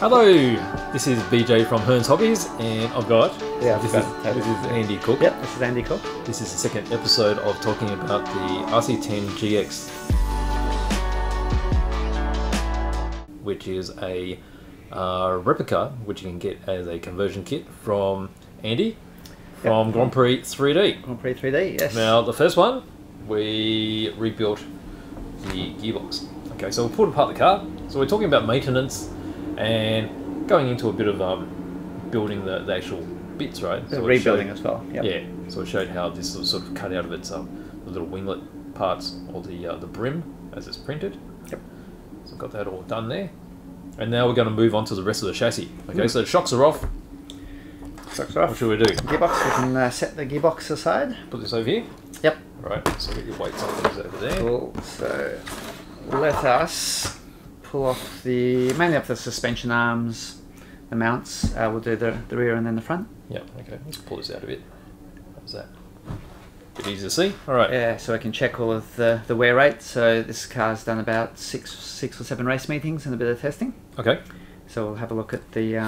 Hello, this is BJ from Hearn's Hobbies, and I've got this is Andy Cook. Yep, this is Andy Cook. This is the second episode of talking about the RC10 GX, which is a replica which you can get as a conversion kit from Andy from Grand Prix 3D. Grand Prix 3D, yes. Now the first one, we rebuilt the gearbox. Okay, so we pulled apart the car. So we're talking about maintenance and going into a bit of building the actual bits, right? So rebuilding as well. Yep. Yeah. So it showed how this was sort of cut out of its the little winglet parts, or the brim as it's printed. Yep. So we've got that all done there, and now we're going to move on to the rest of the chassis. Okay. So the shocks are off. Shocks are off. What should we do? Gearbox. We can set the gearbox aside. Put this over here. Yep. Right. So get your weights off these over there. Cool. So let us pull off mainly the suspension arms, the mounts. We'll do the rear and then the front. Yeah, okay. Let's pull this out a bit. How's that? A bit easy to see. All right. Yeah, so I can check all of the wear rate. So this car's done about six or seven race meetings and a bit of testing. Okay. So we'll have a look at the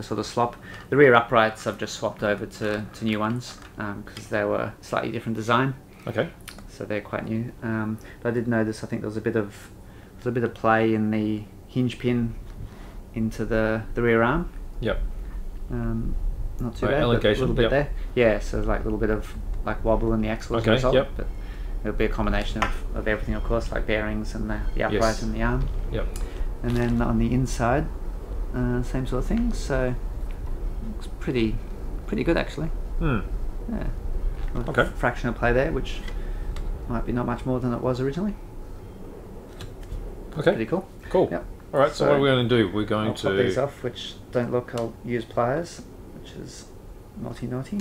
sort of slop. The rear uprights I've just swapped over to new ones because they were slightly different design. Okay. So they're quite new. But I did notice, I think there was a bit of play in the hinge pin into the rear arm. Yep. Not too bad, but a little bit there. Yeah, so like a little bit of wobble in the axle as a result. Yep. But it'll be a combination of everything, of course, like bearings and the upright and the arm. Yep. And then on the inside, same sort of thing. So looks pretty good actually. Hmm. Yeah. Okay. Fractional play there, which might be not much more than it was originally. Okay. Pretty cool. Cool. Yep. All right. So, what are we going to do? We're going to pop these off, which don't look. I'll use pliers, which is naughty, naughty.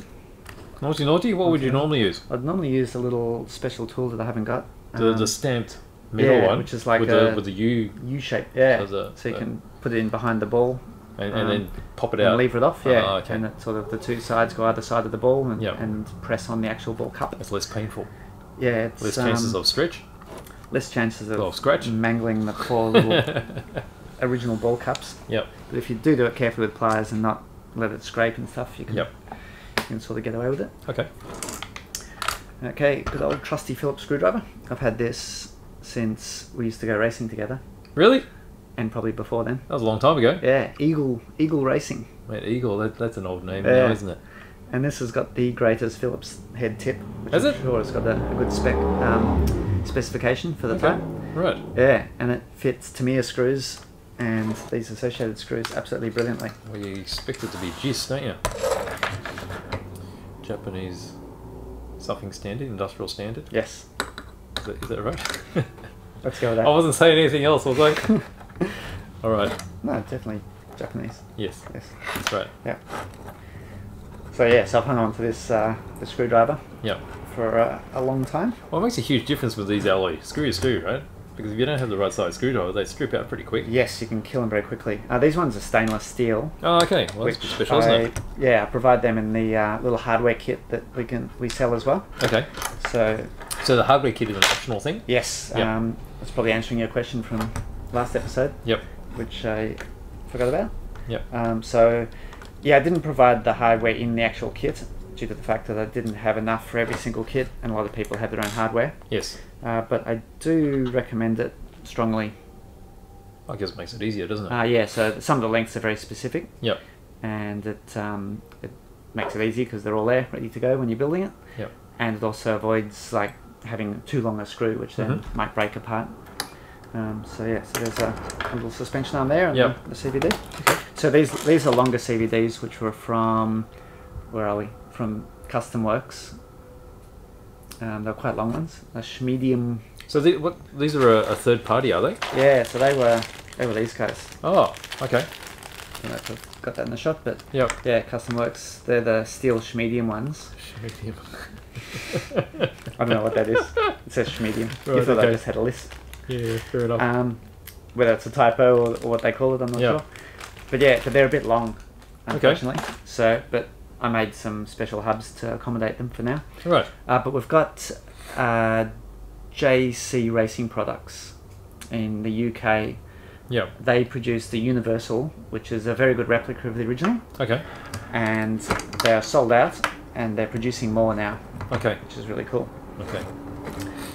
Naughty, naughty. What would you normally use? I'd normally use a little special tool that I haven't got. The stamped metal one, which is like with the U shape. Yeah. So you can put it in behind the ball, and then pop it out and lever it off. Yeah. Okay. And that sort of the two sides go either side of the ball and press on the actual ball cup. It's less painful. Yeah. It's, less chances of stretch. Less chances of mangling the poor little original ball cups. Yep. But if you do it carefully with pliers and not let it scrape and stuff, you can sort of get away with it. Okay. Okay, good old trusty Phillips screwdriver. I've had this since we used to go racing together. Really? And probably before then. That was a long time ago. Yeah, Eagle Racing. Mate, Eagle, that's an old name now, isn't it? And this has got the greatest Phillips head tip. Has it? Sure, it's got a good specification for the time. Right. Yeah, and it fits Tamiya screws and these Associated screws absolutely brilliantly. Well, you expect it to be GIS, don't you? Japanese something standard, industrial standard. Yes. Is that right? Let's go with that. I wasn't saying anything else, was I? All right. No, definitely Japanese. Yes. Yes. That's right. Yeah. So yeah, so I've hung on to this the screwdriver. Yeah. For a long time. Well, it makes a huge difference with these alloy. Screw your screw, right? Because if you don't have the right size screwdriver, they strip out pretty quick. Yes, you can kill them very quickly. These ones are stainless steel. Oh, okay. Well, that's special, isn't it? Yeah, I provide them in the little hardware kit that we sell as well. Okay. So the hardware kit is an optional thing. Yes. Yep. That's probably answering your question from last episode. Yep. Which I forgot about. Yep. Yeah, I didn't provide the hardware in the actual kit due to the fact that I didn't have enough for every single kit, and a lot of people have their own hardware. Yes. But I do recommend it strongly. I guess it makes it easier, doesn't it? Yeah, so some of the lengths are very specific. Yep. And it makes it easy because they're all there, ready to go when you're building it. Yep. And it also avoids having too long a screw, which then might break apart. So there's a little suspension arm there and the CVD. Okay. So these are longer CVDs, which were from, where are we? From Custom Works. They're quite long ones. A medium. So these are a third party, are they? Yeah. So they were these guys. Oh, okay. I don't know if I've got that in the shop, but yeah, Custom Works. They're the steel medium ones. Medium. I don't know what that is. It says medium. Right, you thought I just had a list. Yeah, fair enough. Whether it's a typo or what they call it, I'm not sure. But yeah, they're a bit long, unfortunately. Okay. So, but I made some special hubs to accommodate them for now. Right. But we've got JC Racing Products in the UK Yep. They produce the Universal, which is a very good replica of the original. Okay. And they are sold out, and they're producing more now. Okay. Which is really cool. Okay.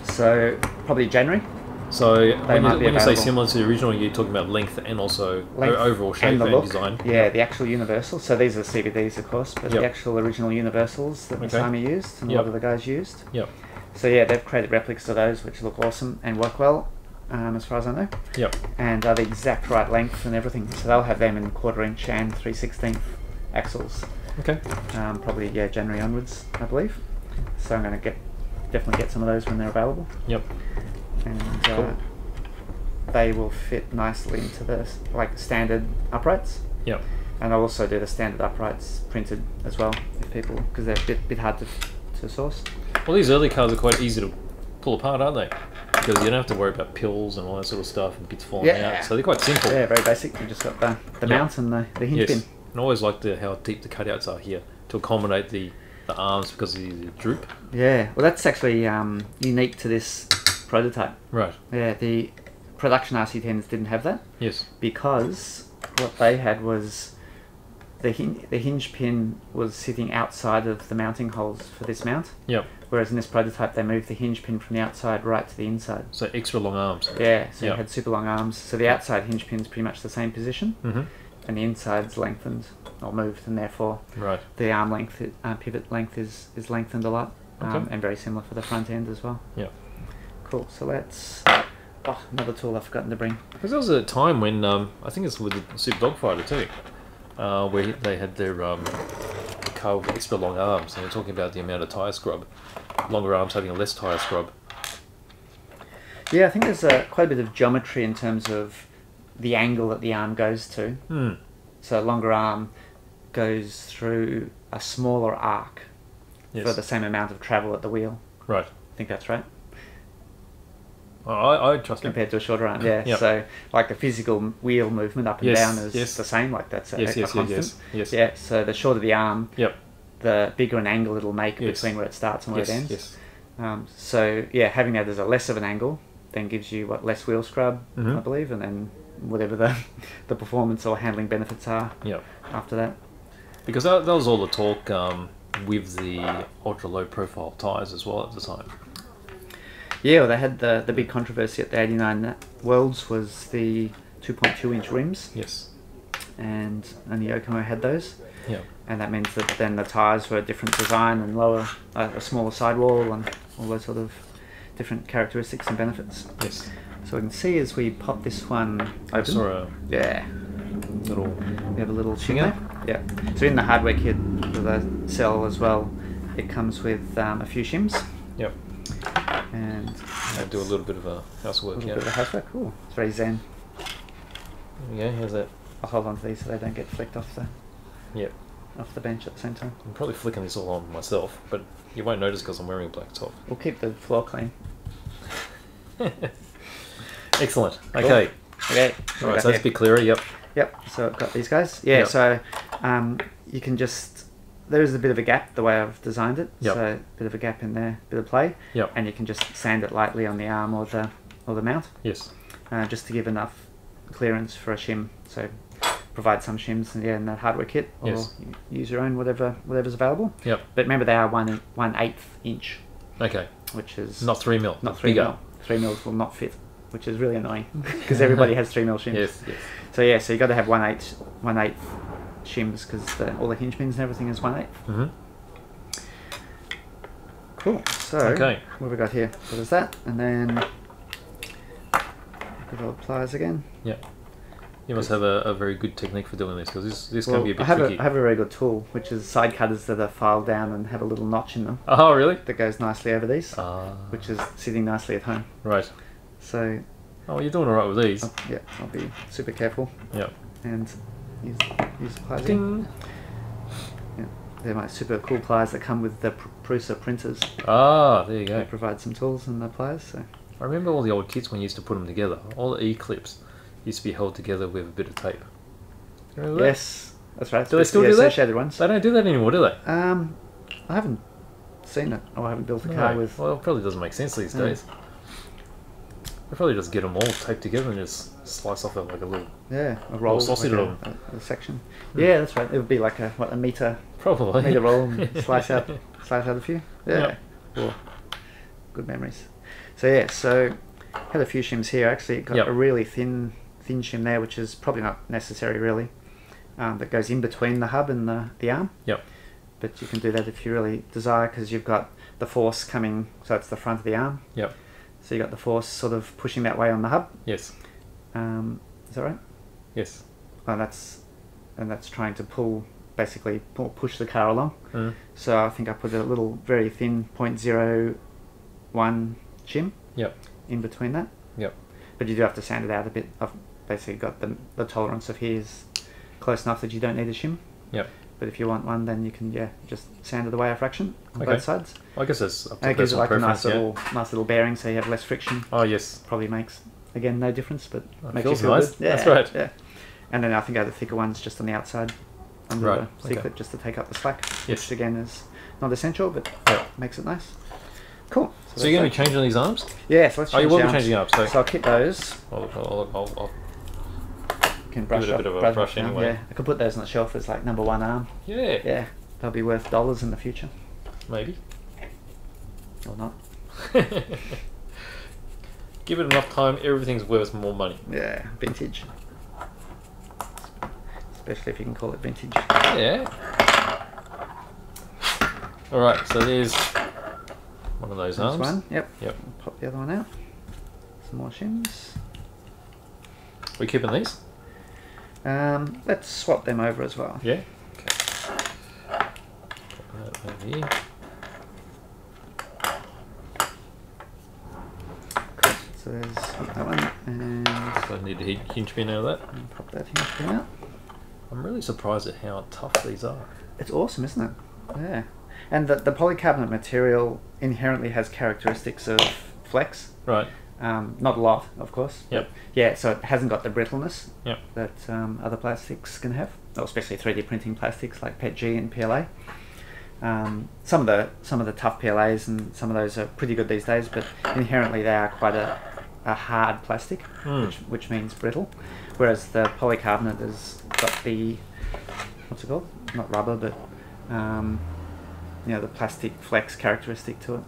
So probably January. So when you say similar to the original, you're talking about length and also length overall shape and the look, design. Yeah, the actual Universal. So these are CBDs, of course, but the actual original Universals that Masami used and a lot of the guys used. Yep. So yeah, they've created replicas of those which look awesome and work well, as far as I know. Yep. And are the exact right length and everything. So they'll have them in 1/4" and 3/16" axles. Okay. Probably January onwards, I believe. So I'm going to definitely get some of those when they're available. Yep. And cool. They will fit nicely into the standard uprights. Yep. And I'll also do the standard uprights printed as well, if people, because they're a bit hard to source. Well, these early cars are quite easy to pull apart, aren't they? Because you don't have to worry about pills and all that sort of stuff and bits falling out. So they're quite simple. Yeah, very basic. You just got the mount and the hinge pin. And I always like how deep the cutouts are here to accommodate the arms because of the droop. Yeah, well, that's actually unique to this prototype. Right. Yeah, the production RC10s didn't have that. Yes. Because what they had was the hinge pin was sitting outside of the mounting holes for this mount. Yep. Whereas in this prototype, they moved the hinge pin from the outside right to the inside. So extra long arms. Yeah, so you had super long arms. So the outside hinge pin's pretty much the same position. Mm-hmm. And the inside's lengthened or moved, and therefore the arm length, pivot length is lengthened a lot, and very similar for the front end as well. Yeah. Cool. So that's another tool I've forgotten to bring. Because there was a time when I think it's with the Super Dogfighter too, where they had their car with extra long arms, and they're talking about the amount of tyre scrub, longer arms having less tyre scrub. Yeah, I think there's quite a bit of geometry in terms of the angle that the arm goes to. Mm. So a longer arm goes through a smaller arc for the same amount of travel at the wheel. Right. I think that's right. Well, I trust compared to a shorter arm, yeah. So the physical wheel movement up and down is the same, that's a constant. Yes. Yeah, so the shorter the arm, the bigger an angle it'll make between where it starts and where it ends. Yes. So yeah, having that as a less of an angle then gives you less wheel scrub, I believe, and then whatever the performance or handling benefits are after that. Because that was all the talk with the ultra-low profile tyres as well at the time. Yeah, well, they had the big controversy at the 89 Worlds was the 2.2-inch rims. Yes. And only Yokomo had those. Yeah. And that means that then the tyres were a different design and lower, a smaller sidewall and all those sort of different characteristics and benefits. Yes. So we can see as we pop this one open. I saw a we have a little thing there. Yeah. So in the hardware kit for the cell as well, it comes with a few shims. Yep. And I do a little bit of housework. Cool. It's very zen. There we go. Here's that. I'll hold on to these so they don't get flicked off the. Yep. Off the bench at the same time. I'm probably flicking this all on myself, but you won't notice because I'm wearing a black top. We'll keep the floor clean. Excellent. Cool. Okay. Okay. All right. So that's a bit clearer. Yep. Yep. So I've got these guys. Yeah. Yep. So you can just. There is a bit of a gap the way I've designed it, so a bit of a gap in there, bit of play, and you can just sand it lightly on the arm or the mount. Yes. Just to give enough clearance for a shim. So provide some shims in that hardware kit, or use your own whatever's available. Yep. But remember they are 1/8 inch. Okay. Which is not 3mm. Not 3mm. 3mm will not fit, which is really annoying because everybody has 3mm shims. Yes. Yes. So yeah, so you got to have 1/8 shims because all the hinge pins and everything is 1/8. Cool. So what have we got here? So there's that, and then good old pliers again. Yeah. You must have a very good technique for doing this because this can be a bit tricky. I have a very good tool, which is side cutters that are filed down and have a little notch in them. Oh, really? That goes nicely over these, which is sitting nicely at home. Right. So. Oh, you're doing all right with these. Yeah, I'll be super careful. Yeah. And. Use pliers. Ding. Yeah, they're my super cool pliers that come with the Prusa printers. Ah, there you go. They provide some tools and the pliers. So. I remember all the old kits when you used to put them together. All the E-clips used to be held together with a bit of tape. Remember yes, that's right. Do they still do that? Associated ones. They don't do that anymore, do they? I haven't seen it. Or I haven't built a car with. Well, it probably doesn't make sense these days. I'd probably just get them all taped together and just slice off it like a little roll sausage roll, like a section. Mm. Yeah, that's right. It would be like a meter, probably meter roll, and slice out a few. Yeah, yep. Good memories. So yeah, so had a few shims here. Actually, got a really thin shim there, which is probably not necessary really. That goes in between the hub and the arm. Yep. But you can do that if you really desire, because you've got the force coming. So it's the front of the arm. Yep. So you got the force sort of pushing that way on the hub. Yes. Is that right? Yes. And that's trying to push the car along. Mm. So I think I put a little very thin 0.01 shim. Yep. In between that. Yep. But you do have to sand it out a bit. I've basically got the tolerance of here is close enough that you don't need a shim. Yep. But if you want one, then you can just sand it away a fraction on both sides. I guess it's up to personal preference. It gives it like a nice little bearing, so you have less friction. Oh yes. Probably makes again no difference, but makes you feel nice. Yeah, that's right. Yeah. And then I think I have the thicker ones just on the outside, under the C-clip, just to take up the slack. Yes. Which again is not essential, but makes it nice. Cool. So you're going to be changing these arms? Yeah. So let's change the arms. Oh, you will be changing up. So I'll keep those. I'll can brush up, a brush anyway. Yeah, I could put those on the shelf as like number one arm. Yeah. Yeah, they'll be worth dollars in the future. Maybe. Or not. Give it enough time, everything's worth more money. Yeah, vintage. Especially if you can call it vintage. Yeah. Alright, so there's one of those arms. One, yep. Pop the other one out. Some more shims. Are we keeping these? Let's swap them over as well. Yeah. Okay. Put that over here. Cool. So there's that one, and so I need a hinge pin out of that. And pop that hinge pin out. I'm really surprised at how tough these are. It's awesome, isn't it? Yeah. And the polycarbonate material inherently has characteristics of flex. Right. Not a lot, of course. Yep. Yeah, so it hasn't got the brittleness that other plastics can have, especially 3D printing plastics like PETG and PLA. Some of the tough PLAs and some of those are pretty good these days, but inherently they are quite a hard plastic, which means brittle. Whereas the polycarbonate has got the what's it called? Not rubber, but the plastic flex characteristic to it,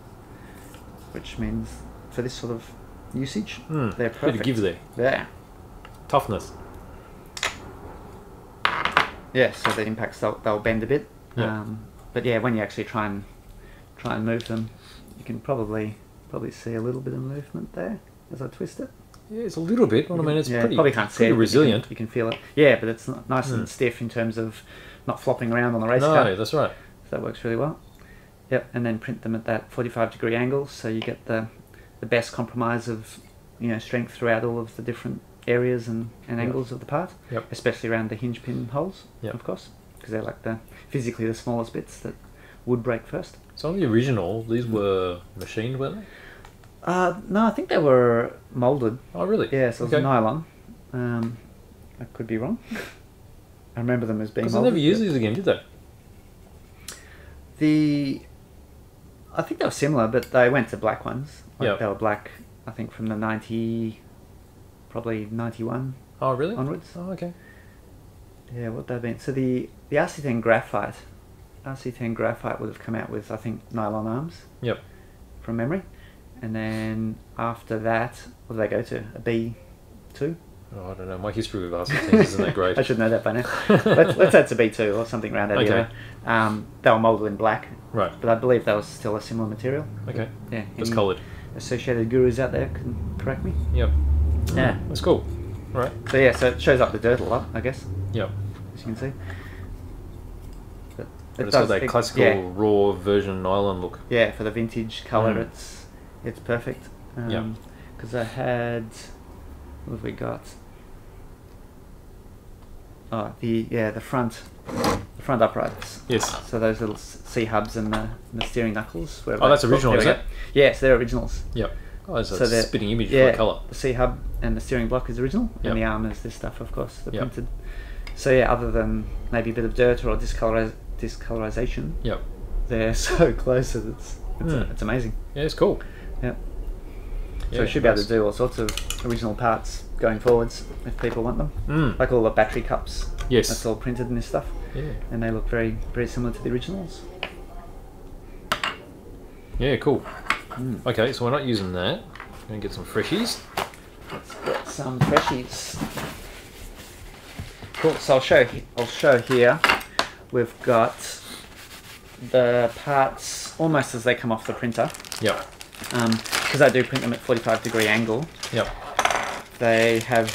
which means for this sort of usage, they're perfect. Bit of give there. Yeah. Toughness. Yeah, so the impacts they'll bend a bit. Yeah. But yeah, when you actually try and move them, you can probably see a little bit of movement there as I twist it. Yeah, it's a little bit. Well, I mean, it's pretty resilient. You can feel it. Yeah, but it's nice and stiff in terms of not flopping around on the race car. No, that's right. So that works really well. Yep, and then print them at that 45-degree angle, so you get the best compromise of strength throughout all of the different areas and angles of the part, especially around the hinge pin holes, of course, because they're like physically the smallest bits that would break first. So on the original, these were machined, weren't they? No, I think they were moulded. Oh really? Yeah, so it was nylon. I could be wrong. I remember them as being moulded. Because they never used these again, did they? I think they were similar, but they went to black ones. Like they were black, I think, from the 90, probably 91. Oh, really? Onwards. Oh, okay. Yeah, what that meant. So the RC10 graphite would have come out with, I think, nylon arms. Yep. From memory, and then after that, what did they go to? A B2. Oh, I don't know. My history with RC10 isn't that great. I should know that by now. Let's add to B2 or something around that area. They were moulded in black. Right. But I believe that was still a similar material. Okay. Yeah. It's coloured. Associated gurus out there can correct me. Yep. Yeah. That's cool. Right. So yeah, so it shows up the dirt a lot, I guess. Yep. As you can see. But it's got that classical raw version nylon look. Yeah, for the vintage colour, it's perfect. Because I had, what have we got? Oh, the front uprights. Yes. So those little C hubs and the steering knuckles. Oh, that's original, is it? Yeah, so they're originals. Yep. Oh, it's a spitting image of the colour. The C hub and the steering block is original, and the arm is this stuff, of course, the printed. So yeah, other than maybe a bit of dirt or discolorization, they're so close that it's amazing. Yeah, it's cool. Yep. So we should be able to do all sorts of original parts going forwards if people want them. Like all the battery cups. Yes. That's all printed in this stuff. Yeah. And they look very, very similar to the originals. Yeah, cool. Okay, so we're not using that. We're going to get some freshies. Let's get some freshies. Cool, so I'll show here. We've got the parts almost as they come off the printer. Yep. Because I do print them at 45-degree angle. Yep. They have...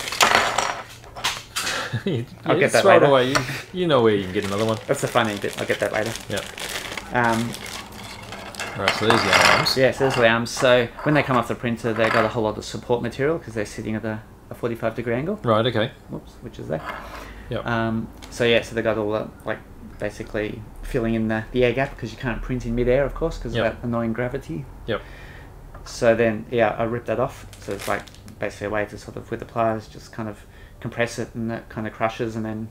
I'll get that later. Away. You know where you can get another one. That's the funny bit. I'll get that later. Yep. Right, so there's the arms. Yes, there's the arms. So when they come off the printer, they've got a whole lot of support material because they're sitting at a 45-degree angle. Right, okay. Whoops, which is there. Yep. So yeah, so they've got all that, like, basically filling in the air gap because you can't print in midair, of course, because of that annoying gravity. Yep. So then, yeah, I ripped that off. So it's like basically a way to sort of, with the pliers, just kind of compress it and that kind of crushes and then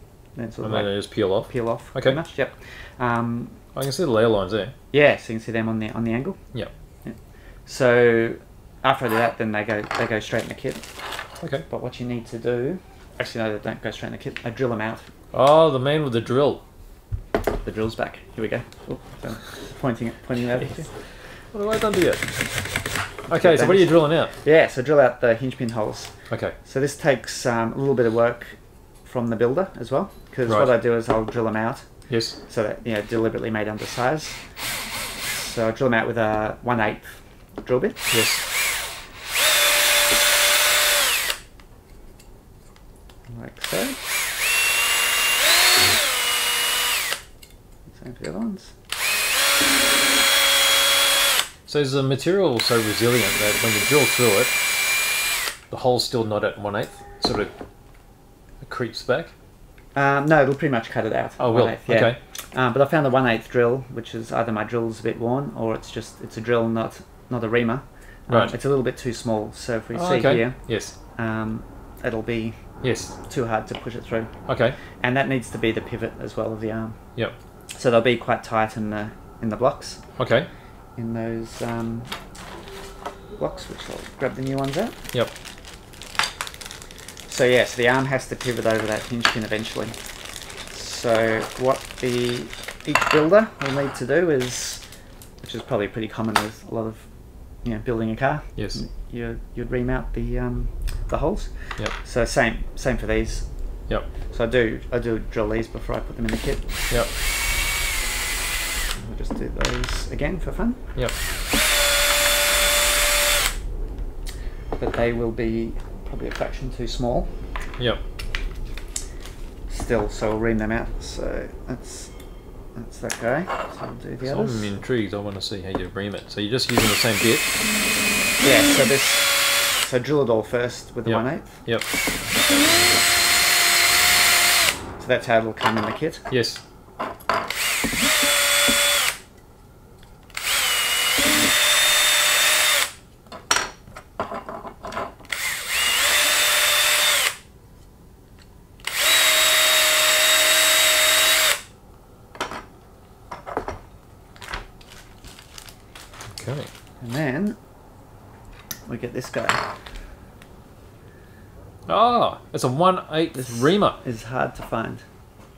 sort of. And then like they just peel off? Peel off. Okay. Pretty much, yep. I can see the layer lines there. Yeah, so you can see them on the angle. Yep. Yeah. So after I do that, then they go straight in the kit. Okay. But what you need to do, actually no, they don't go straight in the kit. I drill them out. Oh, the man with the drill. The drill's back. Here we go. Oh, pointing over. What have I done to you? Okay, so what are you drilling out? Yeah, so drill out the hinge pin holes. Okay. So this takes a little bit of work from the builder as well, because what I do is I'll drill them out. Yes. So that, you know, deliberately made undersize. So I drill them out with a 1/8 drill bit. Yes. Like so. Same for the other ones. So is the material so resilient that when you drill through it, the hole's still not at 1/8, sort of it creeps back? No, it'll pretty much cut it out. Oh, will? Yeah. Okay. But I found the 1/8 drill, which is either my drill's a bit worn or it's a drill, not a reamer. Right. It's a little bit too small, so if we see here, yes, it'll be too hard to push it through. Okay. And that needs to be the pivot as well of the arm. Yep. So they'll be quite tight in the blocks. Okay. In those blocks, which I'll grab the new ones out. Yep. So yeah, so the arm has to pivot over that hinge pin eventually. So what each builder will need to do is, which is probably pretty common with a lot of, you know, building a car. Yes. You'd remount the holes. Yep. So same for these. Yep. So I do drill these before I put them in the kit. Yep. We'll just do those again for fun. Yep. But they will be probably a fraction too small. Yep. Still, so we'll ream them out. So that's that guy. So I'll do the others. I'm intrigued. I want to see how you ream it. So you're just using the same bit. Yeah. So so drill it all first with the 1/8. Yep. So that's how it'll come in the kit. Yes. This guy. Oh, it's a 1/8 reamer. It's hard to find.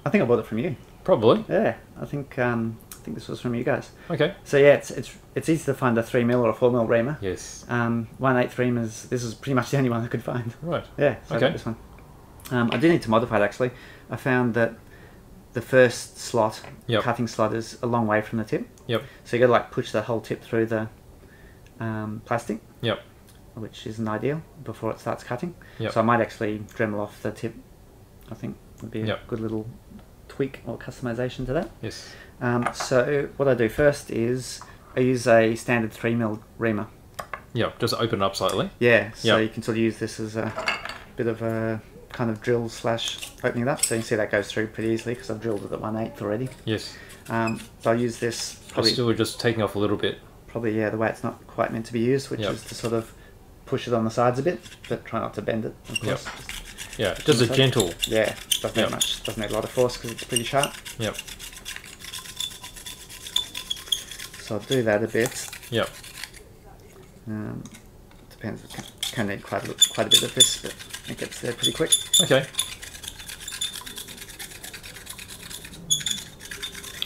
I think I bought it from you. Probably. Yeah, I think this was from you guys. Okay. So yeah, it's easy to find a 3mm or a 4mm reamer. Yes. 1/8 reamers. This is pretty much the only one I could find. Right. Yeah. So okay. I got this one. I do need to modify it actually. I found that the first slot, cutting slot, is a long way from the tip. Yep. So you got to like push the whole tip through the plastic. Yep. Which isn't ideal before it starts cutting. Yep. So I might actually Dremel off the tip. I think would be a good little tweak or customization to that. Yes. So what I do first is I use a standard 3mm reamer. Yeah, just open it up slightly. Yeah, so you can sort of use this as a bit of a kind of drill / opening it up. So you can see that goes through pretty easily because I've drilled it at 1/8 already. Yes. So I'll use this. Probably still just taking off a little bit. Probably, yeah, the way it's not quite meant to be used, which is to sort of push it on the sides a bit, but try not to bend it, of course. Yep. Yeah, just a gentle. Yeah, doesn't need much, doesn't need a lot of force because it's pretty sharp. Yep. So I'll do that a bit. Yep. To pens can need quite a bit of this, but it gets there pretty quick. Okay.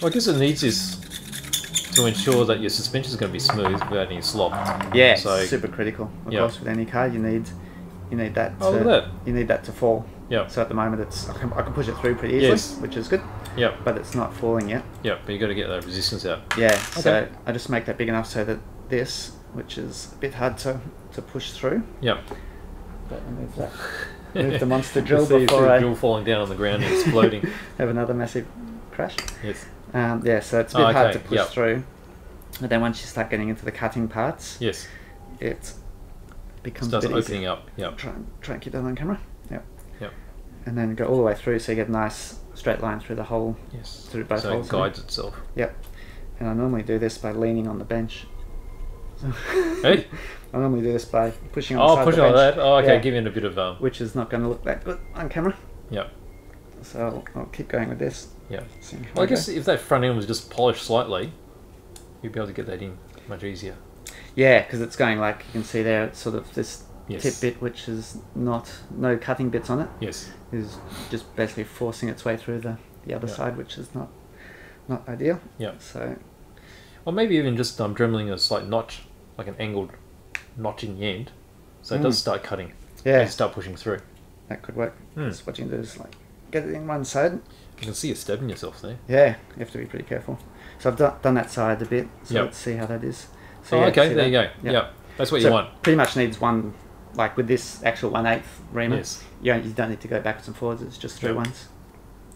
Well, I guess it needs is to ensure that your suspension is going to be smooth without any slop. Yeah, so, super critical. Of course, with any car, you need that. Oh, look at that. You need that to fall. Yeah. So at the moment, it's I can push it through pretty easily, which is good. Yeah. But it's not falling yet. Yeah, but you got to get that resistance out. Yeah. Okay. So I just make that big enough so that this, which is a bit hard to push through. Yeah. But I move that. Move the monster drill before I... drill falling down on the ground and exploding. Have another massive crash. Yes. Yeah, so it's a bit hard to push through. But then once you start getting into the cutting parts, it becomes a bit opening easier. Up. Yeah. Try and keep that on camera. Yep. Yep. And then go all the way through, so you get a nice straight line through the hole. Yes. Through both holes. So it guides itself. Yep. And I normally do this by leaning on the bench. Hey. I normally do this by pushing on the side of the bench. Oh, push on that. Oh, okay. Yeah. Giving it a bit of which is not going to look that good on camera. Yep. So I'll keep going with this. Yeah. Well, I guess if that front end was just polished slightly, you'd be able to get that in much easier. Yeah, because it's going, like you can see there, it's sort of this tip bit, which is no cutting bits on it. Yes. Is just basically forcing its way through the other side, which is not ideal. Yeah. So. Or maybe even just dremeling a slight notch, like an angled notch in the end, so it does start cutting. Yeah. And start pushing through. That could work. That's what you can do is like get it in one side. You can see you stabbing yourself there. Yeah, you have to be pretty careful. So I've done that side a bit, so let's see how that is. So okay, there you go. Yeah, that's what you want. Pretty much needs one, like with this actual 1/8 reamer, you don't need to go backwards and forwards, it's just three ones.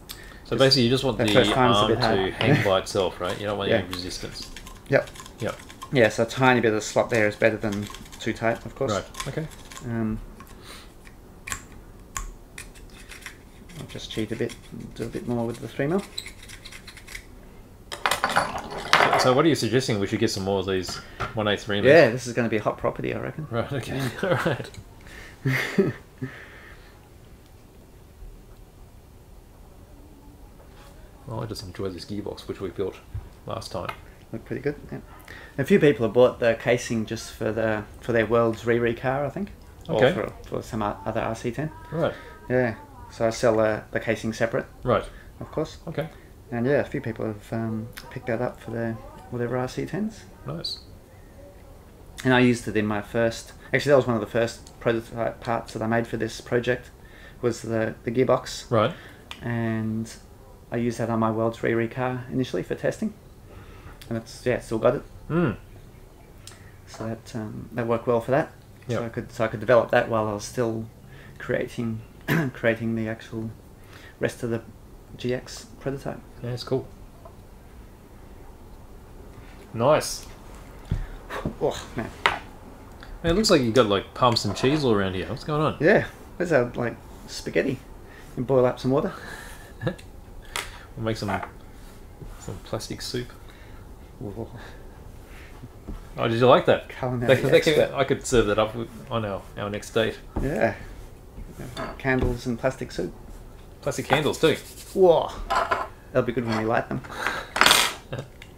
So just, basically you just want the arm to hang by itself, right? You don't want any resistance. Yep. Yep. Yeah, so a tiny bit of slop there is better than too tight, of course. Right, okay. I'll just cheat a bit, do a bit more with the 3mm. So what are you suggesting? We should get some more of these 1/8 3mm? Yeah, this is going to be a hot property, I reckon. Right, okay. Yeah. All right. Well, I just enjoy this gearbox, which we built last time. Looked pretty good, yeah. A few people have bought the casing just for their World's Riri car, I think. Okay. Or for some other RC10. Right. Yeah. So I sell the casing separate. Right. Of course. Okay. And yeah, a few people have picked that up for their whatever RC10s. Nice. And I used it in my first... Actually, that was one of the first prototype parts that I made for this project, was the gearbox. Right. And I used that on my World's Riri car initially for testing. And it's, yeah, still got it. Mm. So that worked well for that. Yep. So I could develop that while I was still creating the actual rest of the GX prototype. Yeah, it's cool. Nice. Oh man. It looks like you got like pumps and cheese all around here. What's going on? Yeah, there's our like spaghetti. And boil up some water. We'll make some plastic soup. Whoa. Oh, did you like that? I could serve that up on our next date. Yeah. Candles and plastic soup. Plastic candles too. Whoa. That'll be good when we light them.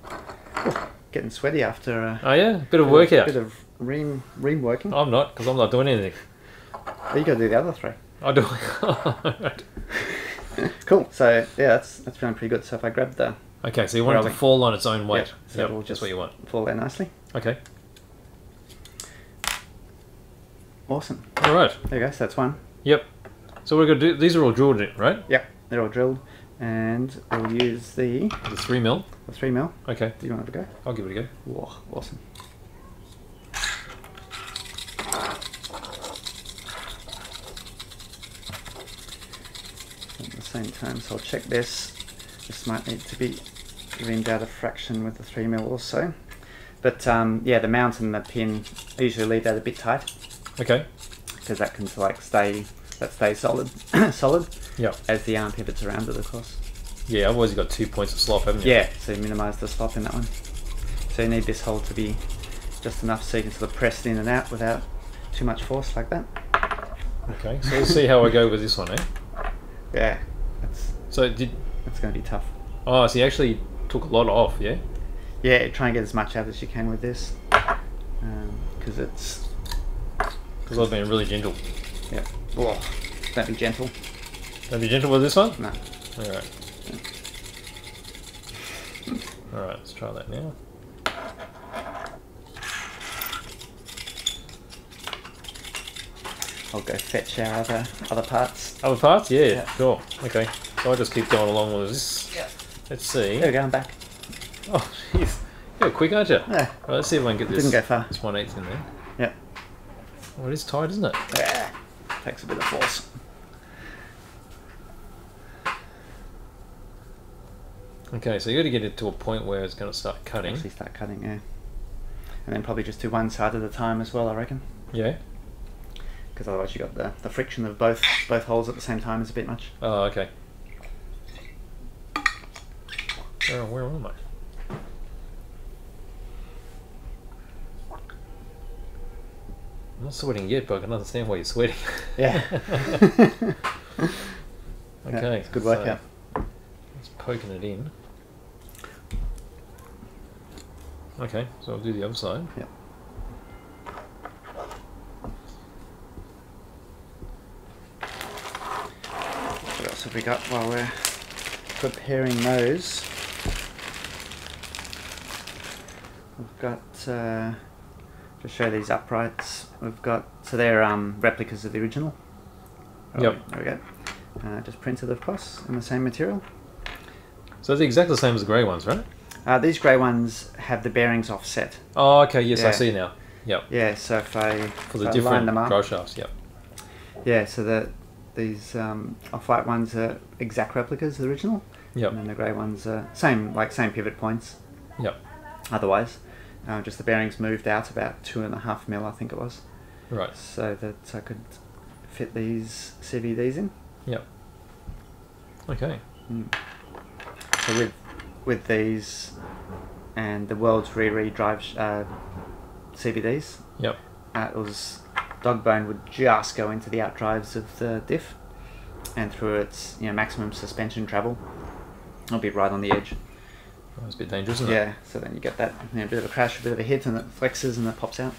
Oh, getting sweaty after oh yeah? Bit of workout. Bit of ream working. I'm not, because I'm not doing anything. Oh, you got to do the other three. I do. Right. Cool. So yeah, that's feeling pretty good. So if I grab the... Okay, so you want it to fall on its own weight. Yep, so yep, that's what you want. Fall there nicely. Okay. Awesome. All right. There you go, so that's one. Yep. So we're going to do... These are all drilled in, right? Yep, they're all drilled. And we'll use the... The 3mm? The 3mm. Okay. Do you want to have a go? I'll give it a go. Whoa, awesome. At the same time, so I'll check this. This might need to be reamed out a fraction with the 3mm also. But yeah, the mount and the pin, I usually leave that a bit tight. Okay. Because that can like stay solid. Solid. Yeah. As the arm pivots around it, of course. Yeah, otherwise you've got 2 points of slop, haven't you? Yeah, so you minimise the slop in that one. So you need this hole to be just enough so you can sort of press it in and out without too much force like that. Okay, so we'll see how I go with this one, eh? Yeah. It's going to be tough. Oh, so you actually took a lot off, yeah? Yeah, try and get as much out as you can with this. Because it's... Because I've been really gentle. Yeah. Oh, don't be gentle. Don't be gentle with this one? No. Alright. Alright, let's try that now. I'll go fetch our other parts. Other parts? Yeah, yeah, sure. Okay. So I'll just keep going along with this. Yeah. Let's see. There we go, I'm back. Oh, jeez. You're quick, aren't you? Yeah. Right, let's see if I can get this. Didn't go far. This 1/8 in there. Yeah. Well, it is tight, isn't it? Yeah. Takes a bit of force. Okay, so you got to get it to a point where it's going to start cutting. Actually start cutting, yeah. And then probably just do one side at a time as well, I reckon. Yeah. Because otherwise you got the friction of both holes at the same time is a bit much. Oh, okay. Where am I? I'm not sweating yet, but I can understand why you're sweating. Yeah. Okay. Yeah, it's good workout. So it's poking it in. Okay, so I'll do the other side. Yeah. What else have we got while we're preparing those? We've got, to show these uprights, we've got, so they're replicas of the original. Oh, yep. There we go. Just printed, of course, in the same material. So they're exactly the same as the grey ones, right? These grey ones have the bearings offset. Oh, okay, yes, yeah. I see now. Yep. Yeah, so if I, for the different drive shafts, yep. Yeah, so these off-white ones are exact replicas of the original. Yep. And then the grey ones are same pivot points. Yep. Otherwise. Just the bearings moved out about 2.5 mil, I think it was. Right. So that I could fit these CVDs in. Yep. Okay. Mm. So with these and the World's Re-Re drive CVDs. Yep. It was dog bone would just go into the out drives of the diff, and through its maximum suspension travel, it'll be right on the edge. It's a bit dangerous, isn't it? Yeah, so then you get that bit of a crash, a bit of a hit, and it flexes and it pops out.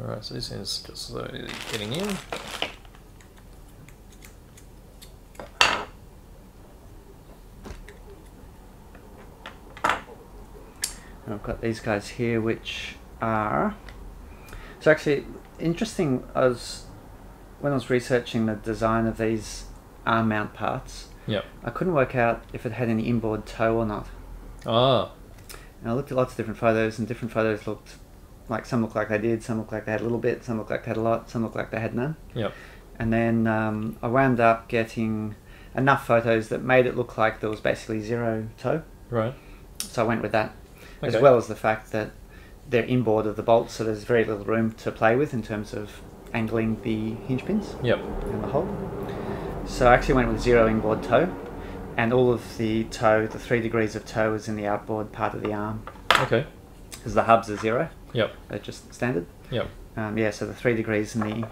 Alright, so this is just slowly getting in. And I've got these guys here, which are... So actually, interesting, when I was researching the design of these arm mount parts. Yep. I couldn't work out if it had any inboard toe or not. Ah. And I looked at lots of different photos, and different photos looked like, some looked like they did, some looked like they had a little bit, some looked like they had a lot, some looked like they had none. Yep. And then I wound up getting enough photos that made it look like there was basically zero toe. Right. So I went with that, okay, as well as the fact that they're inboard of the bolts, so there's very little room to play with in terms of angling the hinge pins. Yep. And the hole. So I actually went with zero inboard toe, and all of the toe, the 3 degrees of toe, is in the outboard part of the arm. Okay. Because the hubs are zero. Yep. They're just standard. Yep. Yeah, so the 3 degrees in the...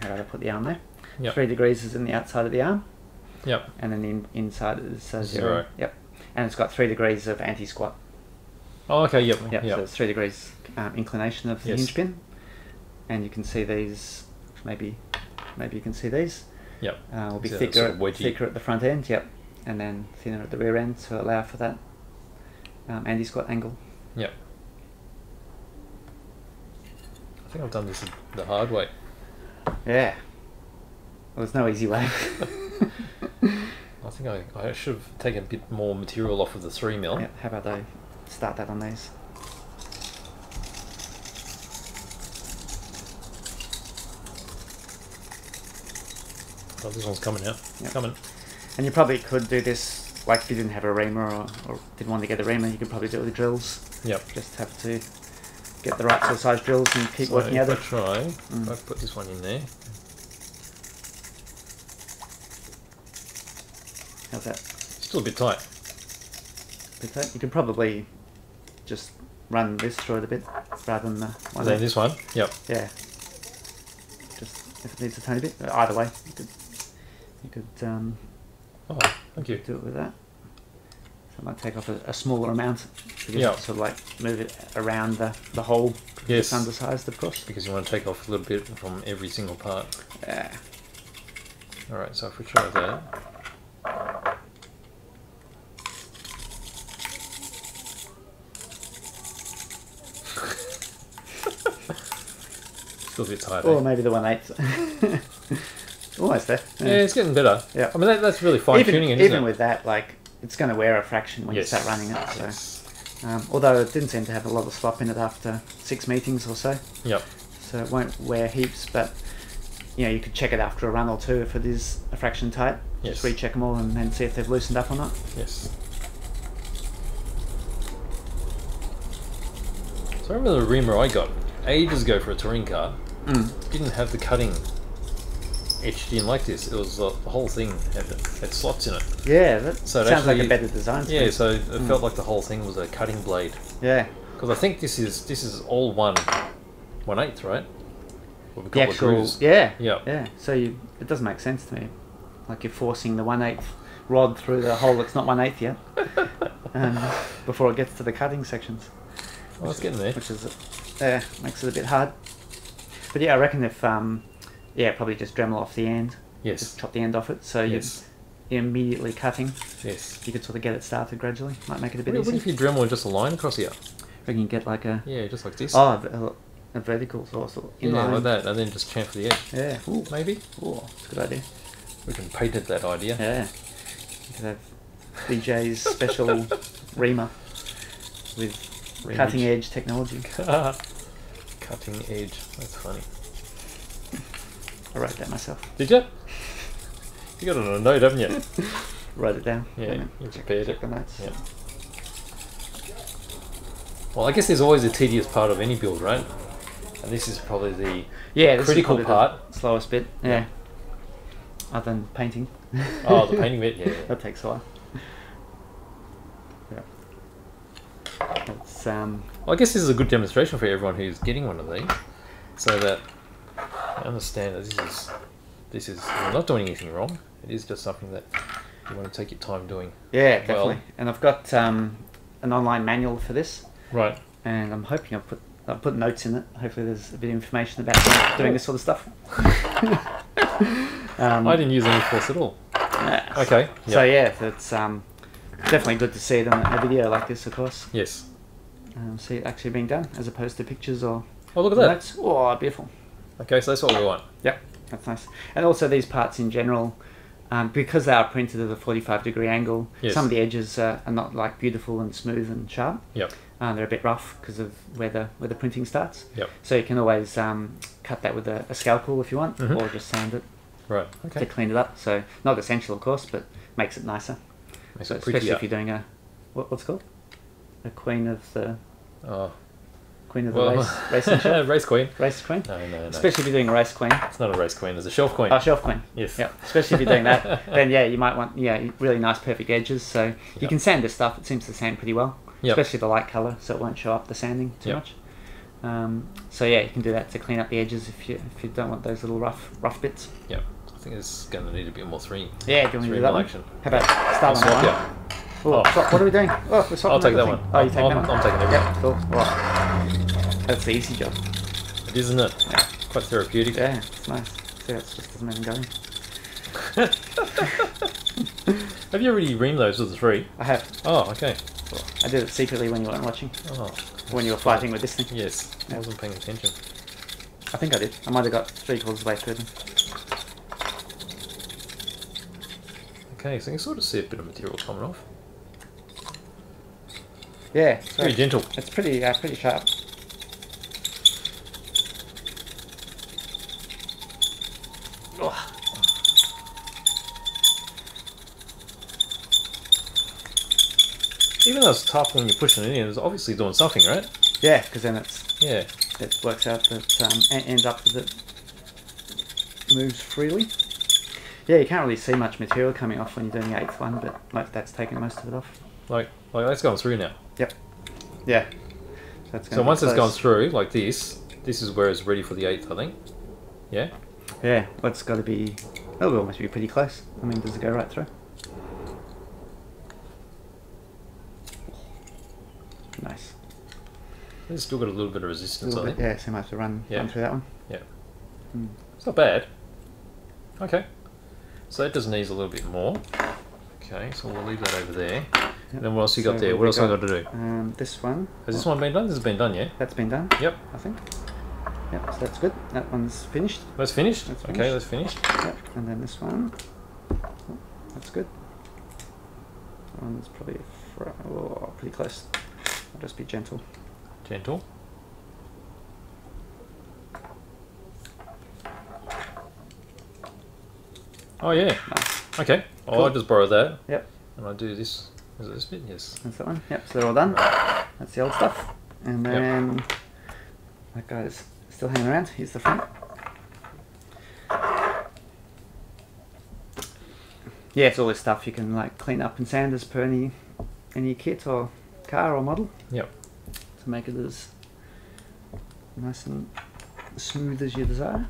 How did I put the arm there? Yep. 3 degrees is in the outside of the arm. Yep. And then the inside is zero. Yep. And it's got 3 degrees of anti-squat. Oh, okay, yep. Yep, yep. So it's 3 degrees inclination of the, yes, hinge pin. And you can see these, maybe you can see these. Yep. Will be thicker at the front end, yep, and then thinner at the rear end to allow for that anti-squat angle. Yep. I think I've done this the hard way. Yeah. Well, there's no easy way. I think I should have taken a bit more material off of the 3 mil. Yep. How about I start that on these? Oh, this one's coming out. Yep. Coming. And you probably could do this, like if you didn't have a reamer or didn't want to get a reamer, you could probably do it with drills. Yep. Just have to get the right sort of size drills and keep working at it. If I try, if I put this one in there. How's that? Still a bit tight. A bit tight? You could probably just run this through it a bit rather than the one. Then this one? Yep. Yeah. Just if it needs a tiny bit. Either way, you could. You could do it with that. So I might take off a smaller amount to just sort of like move it around the hole. Yes. It's undersized, of course. Because you want to take off a little bit from every single part. Yeah. Alright, so if we try that. Still a bit tight. Or maybe the 1/8. Almost there. Yeah, it's getting better. Yeah. I mean, that's really fine tuning it, isn't it? Even with that, like, it's going to wear a fraction when you start running it. So. Yes. Although it didn't seem to have a lot of slop in it after 6 meetings or so. Yep. So it won't wear heaps, but you know, you could check it after a run or two if it is a fraction tight. Yes. Just recheck them all and then see if they've loosened up or not. Yes. So I remember the reamer I got ages ago for a touring car. Mm. Didn't have the cutting etched in like this. It was the whole thing had slots in it. Yeah, that so it sounds actually, like a better design. Yeah, so it felt like the whole thing was a cutting blade. Yeah. Because I think this is all 1/8, right? What we call the actual, yeah. So it doesn't make sense to me. Like you're forcing the 1/8 rod through the hole that's not 1/8 yet, before it gets to the cutting sections. Well, it's getting there. Which is makes it a bit hard. But yeah, I reckon if probably just Dremel off the end. Yes. Just chop the end off it, so you're immediately cutting. Yes. You could sort of get it started gradually. Might make it a bit easier. What if you Dremel just a line across here? I reckon you get like a... Yeah, just like this. Oh, a vertical sort of inline. Yeah, like that, and then just chamfer the edge. Yeah. Ooh, maybe. Ooh, that's a good idea. We can patent that idea. Yeah. You could have BJ's special reamer with cutting edge technology. Cutting edge, that's funny. I wrote that myself. Did you? You got it on a note, haven't you? Wrote it down. Yeah, you prepared it. The notes. Yeah. Well, I guess there's always a tedious part of any build, right? And this is probably the critical part. The slowest bit, yeah. Other than painting. Oh, the painting bit, yeah. That takes a while. Yeah. That's, well, I guess this is a good demonstration for everyone who's getting one of these, so that I understand that this is you're not doing anything wrong. It is just something that you want to take your time doing. Yeah, definitely. Well. And I've got an online manual for this. Right. And I'm hoping I'll put notes in it. Hopefully, there's a bit of information about doing this sort of stuff. I didn't use any force at all. Okay. Yep. So yeah, it's definitely good to see it on a video like this, of course. Yes. See it actually being done, as opposed to pictures or. Oh, look at that! Notes. Oh, beautiful. Okay, so that's what we want. Yep, that's nice. And also these parts in general, because they are printed at a 45-degree angle, some of the edges are not like beautiful and smooth and sharp. Yep. They're a bit rough because of where the printing starts. Yep. So you can always cut that with a scalpel if you want, or just sand it. Right. Okay. To clean it up. So not essential, of course, but makes it nicer. Makes it prettier. Especially if you're doing a what's it called? A queen of the. Oh. Queen of the racing shelf? Race queen. Race queen? No. Especially if you're doing a race queen. It's not a race queen, it's a shelf queen. Oh, shelf queen. Yes. Yep. Especially if you're doing that, then you might want really nice perfect edges. So you can sand this stuff, it seems to sand pretty well. Yep. Especially the light colour, so it won't show up the sanding too much. So yeah, you can do that to clean up the edges if you don't want those little rough bits. Yeah. I think it's going to need a bit more three. Yeah, do you want to do that action? How about start on one? Yeah. Oh, what are we doing? Oh, we're swapping. I'll take that one. Oh, you take that one? I'm taking that one. Yep, cool. That's the easy job. It is, isn't it? Yeah. Quite therapeutic. Yeah, it's nice. See, it just doesn't even go in. Have you already reamed those with the three? I have. Oh, okay. I did it secretly when you weren't watching. Oh. When you were fighting with this thing. Yes. I wasn't paying attention. I think I did. I might have got 3/4 of the way through them. Okay, so you can sort of see a bit of material coming off. Yeah. It's pretty gentle. It's pretty sharp. Oh. Even though it's tough when you're pushing it in, it's obviously doing something, right? Yeah, because then it works out that ends up that it moves freely. Yeah, you can't really see much material coming off when you're doing the 8th one, but like that's taking most of it off. Like that's gone through now. Yep. Yeah. So once it's gone through, like this is where it's ready for the 8th, I think. Yeah. Yeah, well, it's got to be. Oh, it must be pretty close. I mean, does it go right through? It's still got a little bit of resistance on it. Yeah, so I have to run through that one. Yeah. Mm. It's not bad. Okay. So that does needs a little bit more. Okay, so we'll leave that over there. Yep. And then what else you got there? What else have I got to do? This one. Has this one been done? This has been done, yeah? That's been done. Yep. I think. Yep, so that's good. That one's finished. That's finished? That's finished. Okay, that's finished. Yep, and then this one. Oh, that's good. That one's probably pretty close. I'll just be gentle. Gentle. Oh yeah. Nice. Okay. Cool. Oh, I just borrow that. Yep. And I do this. Is it this bit? Yes. That's that one. Yep. So they're all done. Right. That's the old stuff. And then that guy's still hanging around. Here's the front. Yeah, it's all this stuff you can like clean up and sand as per any kit or car or model. Yep. To make it as nice and smooth as you desire.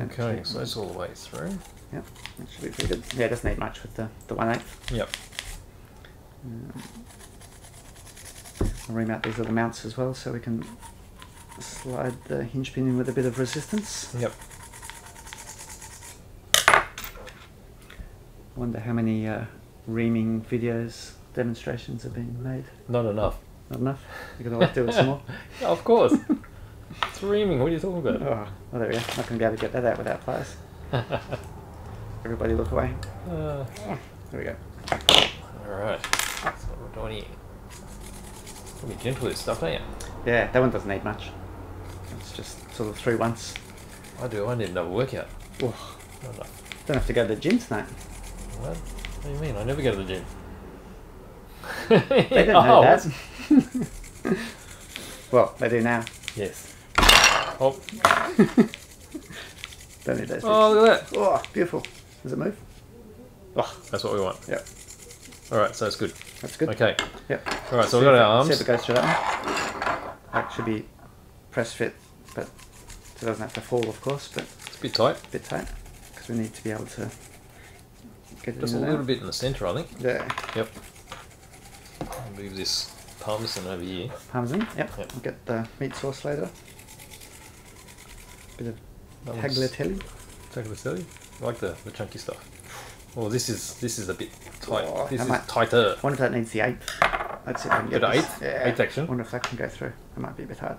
Okay, so that's all the way through. Yep, that should be pretty good. Yeah, it doesn't need much with the 1/8. Yep. I'll remount these little mounts as well so we can slide the hinge pin in with a bit of resistance. Yep. I wonder how many reaming videos demonstrations have been made. Not enough. Not enough? You're going to have to do it some more? Yeah, of course. It's reaming, what are you talking about? Oh, well, there we go. Not going to be able to get that out without pliers. Everybody look away. There we go. Alright. That's what we're doing here. You've got to be gentle with this stuff, don't you? Yeah, that one doesn't need much. It's just sort of through once. I do, I need another workout. Oh. Not enough. Don't have to go to the gym tonight. What? What do you mean? I never go to the gym. They don't know that. Well, they do now. Yes. Oh. Don't need those bits. Oh, look at that. Oh, beautiful. Does it move? Oh. That's what we want. Yep. Alright, so that's good. That's good. Okay. Yep. Alright, so we've got our arms. See if it goes through that one. That should be press fit, but it doesn't have to fall, of course. But it's a bit tight. A bit tight, because we need to be able to get it just in a little bit in the centre, I think. Yeah. Yep. Move this parmesan over here. Parmesan, yep. We'll get the meat sauce later. Bit of tagliatelle. Tagliatelle? I like the chunky stuff. Oh, this is a bit tight. Oh, this is tighter. I wonder if that needs the 8th. Let's see if I can get the 8th? Yeah. 8th action. I wonder if that can go through. It might be a bit hard.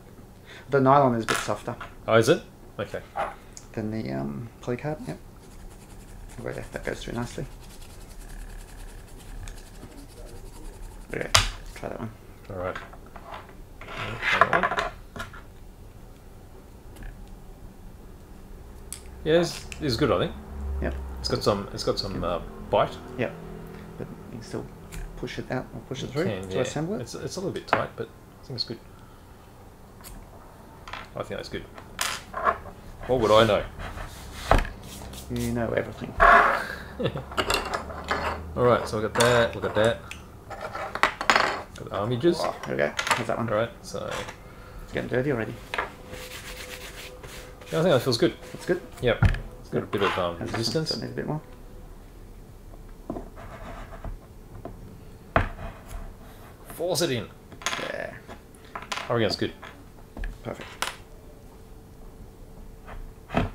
The nylon is a bit softer. Oh, is it? Okay. Than the polycarb, yep. Well, yeah, that goes through nicely. Okay, try that one. Alright. Yeah, this is good, I think. Yep. It's got some bite. Yep. But you can still push it out or push it through to assemble it. It's a little bit tight, but I think it's good. I think that's good. What would I know? You know everything. Alright, so I got that, look at that. Got the armages. Oh, there we go. How's that one? Alright, so... It's getting dirty already. Yeah, I think that feels good. That's good? Yep. It's got a bit of resistance. It needs a bit more. Force it in. Yeah. I reckon it's good. Perfect. There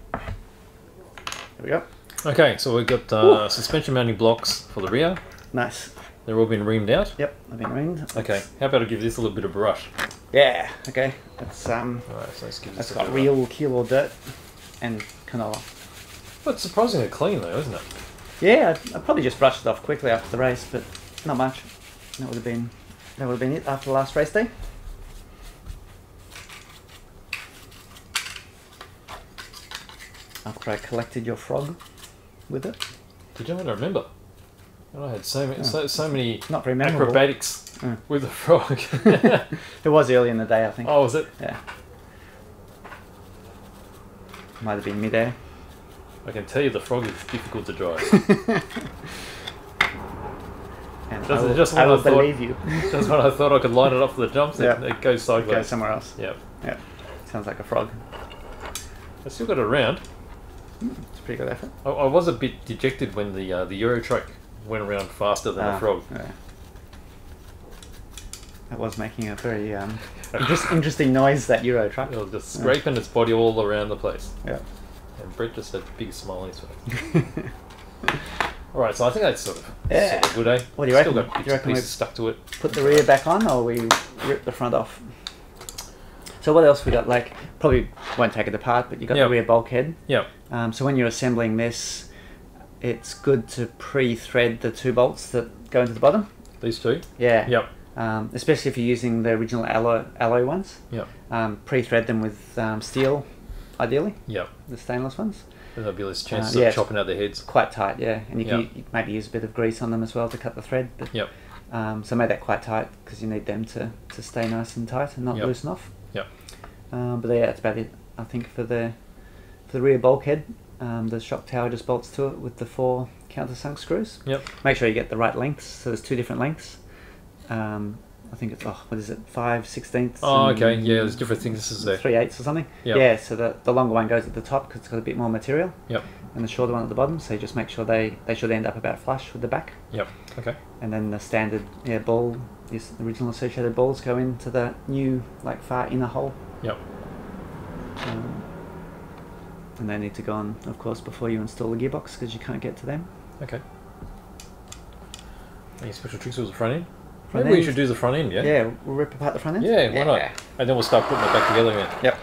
we go. Okay, so we've got suspension mounting blocks for the rear. Nice. They're all been reamed out? Yep, they've been reamed. Okay, how about I give this a little bit of brush? Yeah, okay. That's Alright, so let's give this a bit of real kilo dirt and canola. Well, it's surprisingly clean though, isn't it? Yeah, I probably just brushed it off quickly after the race, but not much. That would have been it after the last race day. After I collected your frog with it. Did you ever remember? And I had so many not very acrobatics with the frog. It was early in the day, I think. Oh, was it? Yeah. Might have been mid-air. I can tell you the frog is difficult to drive. And I will believe you. Just when I thought I could line it up for the jumps, it goes sideways. It goes somewhere else. Yeah. Yep. Sounds like a frog. I still got it around. It's a pretty good effort. I was a bit dejected when the Euro truck went around faster than a frog. Yeah. That was making a very interesting noise, that Euro truck. It was just scraping its body all around the place. Yeah. And Brett just had big smile on his face. Alright, so I think that's sort of good, eh? What do you reckon? Still got pieces stuck to it. Put the rear back on, or we rip the front off? So what else we got? Like, probably won't take it apart, but you got the rear bulkhead. Yeah. So when you're assembling this, it's good to pre-thread the two bolts that go into the bottom. These two? Yeah. Yep. Especially if you're using the original alloy ones. Yep. Pre-thread them with steel, ideally. Yep. The stainless ones. There'll be less chances of chopping out their heads. Quite tight, yeah. And you can maybe use a bit of grease on them as well to cut the thread. But, yep. So make that quite tight because you need them to stay nice and tight and not loosen off. Yep. But yeah, that's about it, I think, for the rear bulkhead. The shock tower just bolts to it with the 4 countersunk screws. Yep. Make sure you get the right lengths. So there's 2 different lengths. I think it's, what is it, 5/16? Oh, okay. Yeah, there's different things. This is there. 3/8 or something. Yep. Yeah. So the longer one goes at the top because it's got a bit more material. Yep. And the shorter one at the bottom. So you just make sure they should end up about flush with the back. Yep. Okay. And then the standard ball, these original Associated balls go into the new far inner hole. Yep. And they need to go on, of course, before you install the gearbox because you can't get to them. Okay. Any special tricks with the front end? Maybe we should do the front end, yeah? Yeah, we'll rip apart the front end. Yeah, why not? And then we'll start putting it back together again. Yep.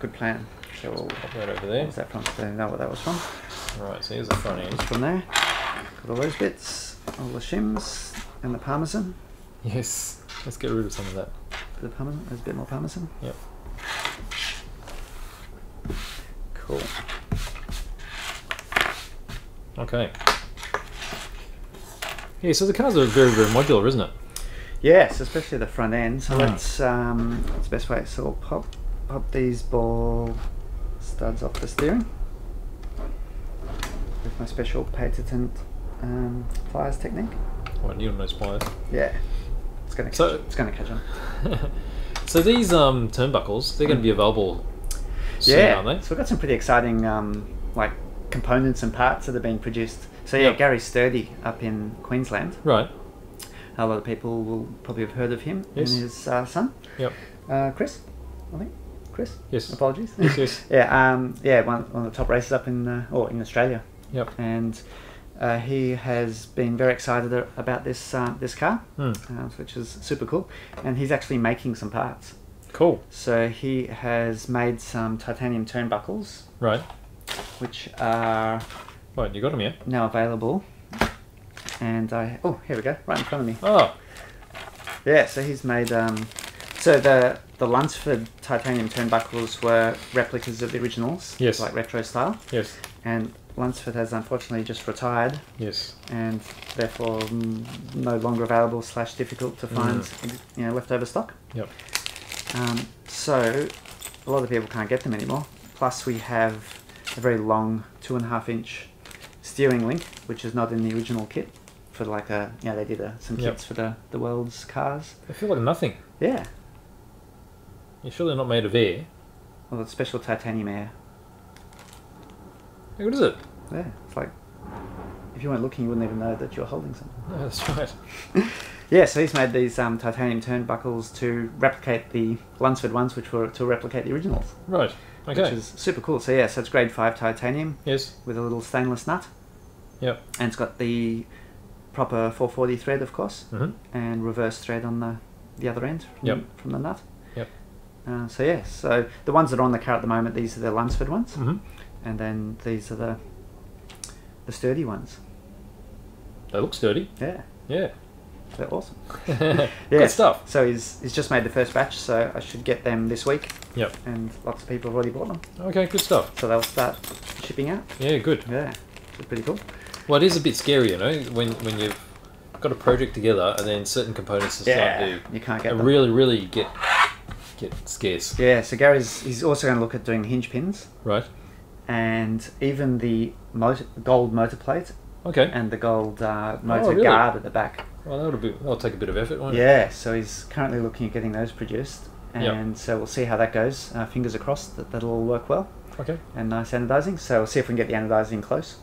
Good plan. So we'll pop that over there. What was that from? I don't know what that was from. Alright, so here's the front end. It's from there. Got all those bits, all the shims, and the parmesan. Yes. Let's get rid of some of that. The parmesan? There's a bit more parmesan. Yep. Cool. Okay. Yeah, so the cars are very, very modular, isn't it? Yes, especially the front end. So that's the best way. So we'll pop these ball studs off the steering with my special patent pliers technique. Oh, I knew those pliers. Yeah, it's going to catch on. So these turnbuckles, they're going to be available soon, aren't they? So we've got some pretty exciting components and parts that are being produced. So yeah, Gary Sturdy up in Queensland. Right. A lot of people will probably have heard of him and his son. Yep. Chris, I think. Chris. Yes. Apologies. Yes. Yes. One of the top racers up in Australia. Yep. And he has been very excited about this car, which is super cool. And he's actually making some parts. Cool. So he has made some titanium turnbuckles. Right. Which are. Right, you got them yet? Now available. And here we go, right in front of me. Oh. Yeah, so he's made, so the Lunsford titanium turnbuckles were replicas of the originals. Yes. Like retro style. Yes. And Lunsford has unfortunately just retired. Yes. And therefore no longer available / difficult to find, leftover stock. Yep. So a lot of people can't get them anymore. Plus we have a very long 2.5-inch steering link, which is not in the original kit. For they did some kits for the world's cars. They feel like nothing. Yeah. You're sure they're not made of air? Well, it's special titanium air. Hey, what is it? Yeah, it's like, if you weren't looking, you wouldn't even know that you're holding something. No, that's right. Yeah, so he's made these titanium turnbuckles to replicate the Lunsford ones, which were to replicate the originals. Right, okay. Which is super cool. So yeah, so it's grade 5 titanium. Yes. With a little stainless nut. Yep. And it's got the proper 440 thread, of course, and reverse thread on the other end from the nut. Yep. So the ones that are on the car at the moment, these are the Lunsford ones, and then these are the Sturdy ones. They look sturdy. Yeah. Yeah. They're awesome. Good stuff. So he's just made the first batch, so I should get them this week. Yep. And lots of people have already bought them. Okay, good stuff. So they'll start shipping out. Yeah, good. Yeah. Pretty cool. Well, it is a bit scary, you know, when you've got a project together and then certain components just you can't get them. Really get scarce. Yeah. So Gary's he's also going to look at doing hinge pins, right? And even the gold motor plate. Okay. And the gold motor guard at the back. Well, that'll take a bit of effort, won't it? Yeah. So he's currently looking at getting those produced, and so we'll see how that goes. Fingers crossed that that'll all work well. Okay. And nice anodizing. So we'll see if we can get the anodizing close.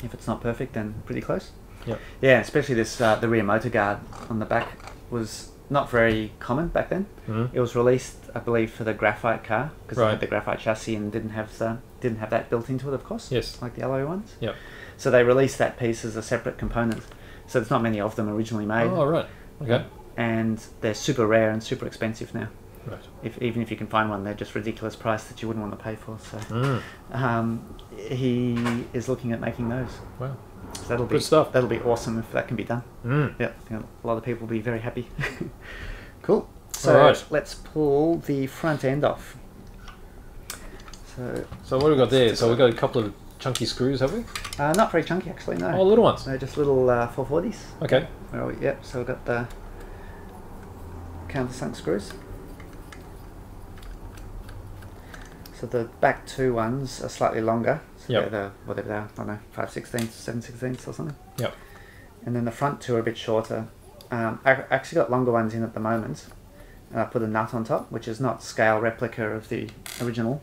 If it's not perfect, then pretty close. Yeah. Yeah, especially this the rear motor guard on the back was not very common back then. Mm. It was released, I believe, for the graphite car because they had the graphite chassis and didn't have that built into it, of course. Yes. Like the alloy ones. Yep. So they released that piece as a separate component. So there's not many of them originally made. Oh, right. Okay. And they're super rare and super expensive now. Right. Even if you can find one, they're just ridiculous price that you wouldn't want to pay for. So he is looking at making those. Wow. So that'll be good stuff. That'll be awesome if that can be done. Mm. Yeah, I think a lot of people will be very happy. Cool. So let's pull the front end off. So what have we got there? So we've got a couple of chunky screws, have we? Not very chunky, actually, no. Oh, little ones? No, just little 440s. Okay. Where are we? Yep, so we've got the countersunk screws. So the back two ones are slightly longer. So they're whatever they are, I don't know, 5/16, 7/16 or something. Yep. And then the front two are a bit shorter. I've actually got longer ones in at the moment. And I put a nut on top, which is not scale replica of the original.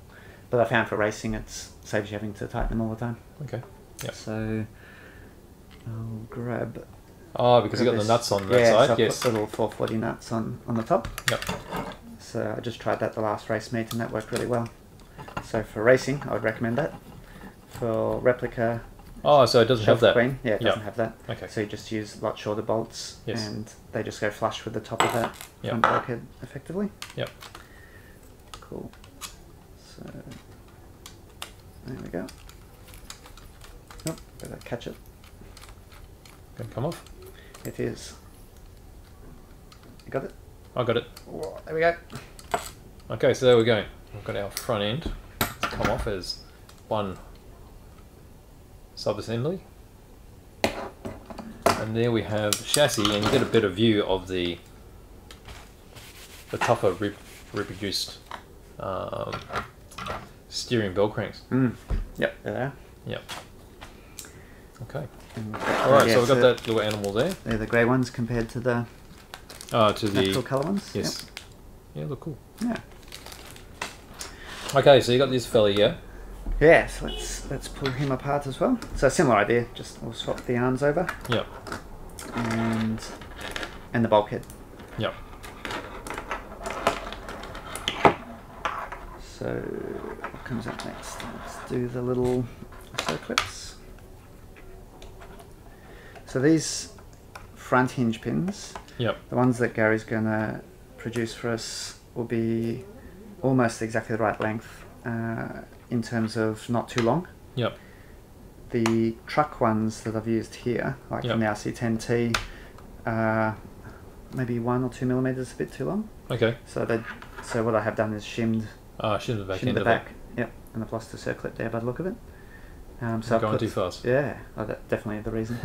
But I found for racing, it saves you having to tighten them all the time. Okay. Yeah. So I'll grab. Oh, because you got the nuts on the side. So I put little 440 nuts on the top. Yep. So I just tried that the last race meet, and that worked really well. So for racing, I would recommend that. For replica. Oh, so it doesn't have that. Queen. Yeah, it doesn't have that. Okay. So you just use a lot shorter bolts, and they just go flush with the top of that front bulkhead effectively. Yep. Cool. So there we go. Oh, better catch it. Gonna come off. It is. You got it? I got it. Whoa, there we go. Okay, so there we go. We've got our front end. It's come off as one sub-assembly. And there we have chassis, and you get a better view of the tougher reproduced steering bell cranks. Mm. Yep, there they are. Yep. Okay. Alright, so we've got that little animal there. They're the grey ones compared to the natural colour ones. Yes. Yep. Yeah, look cool. Yeah. Okay, so you got this fella here. Yeah, so let's pull him apart as well. So similar idea, just we'll swap the arms over. Yep. And the bulkhead. Yep. So what comes up next? Let's do the little clips. So these front hinge pins, the ones that Gary's gonna produce for us, will be almost exactly the right length in terms of not too long. Yep. The truck ones that I've used here, like from the RC10T, maybe 1 or 2 millimeters a bit too long. Okay. So what I have done is shimmed. Shimmed the back. Shimmed the back. Yep, and I've lost the circlip there by the look of it. So I've gone too fast. Yeah, that definitely the reason.